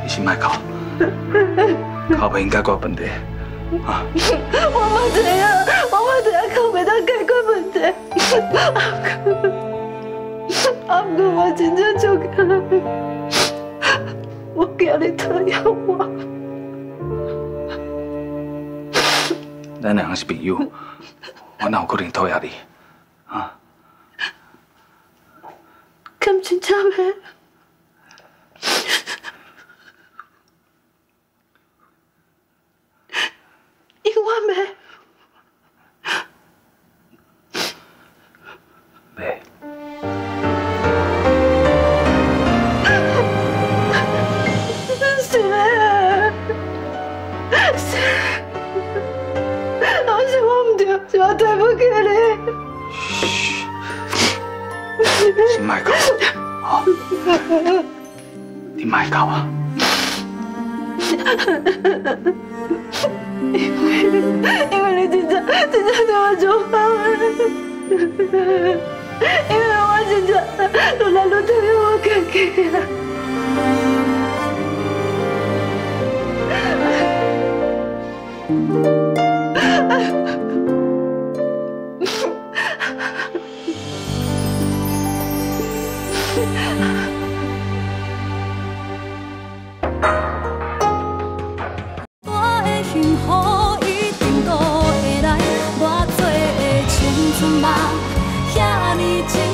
你先莫哭，哭不应该解决问题。 啊！我冇这样，靠袂当解决问题。阿哥，我真正就干了，我叫你讨厌我。咱两个是朋友，我哪有可能讨厌你？啊？咁真正咩？ 你。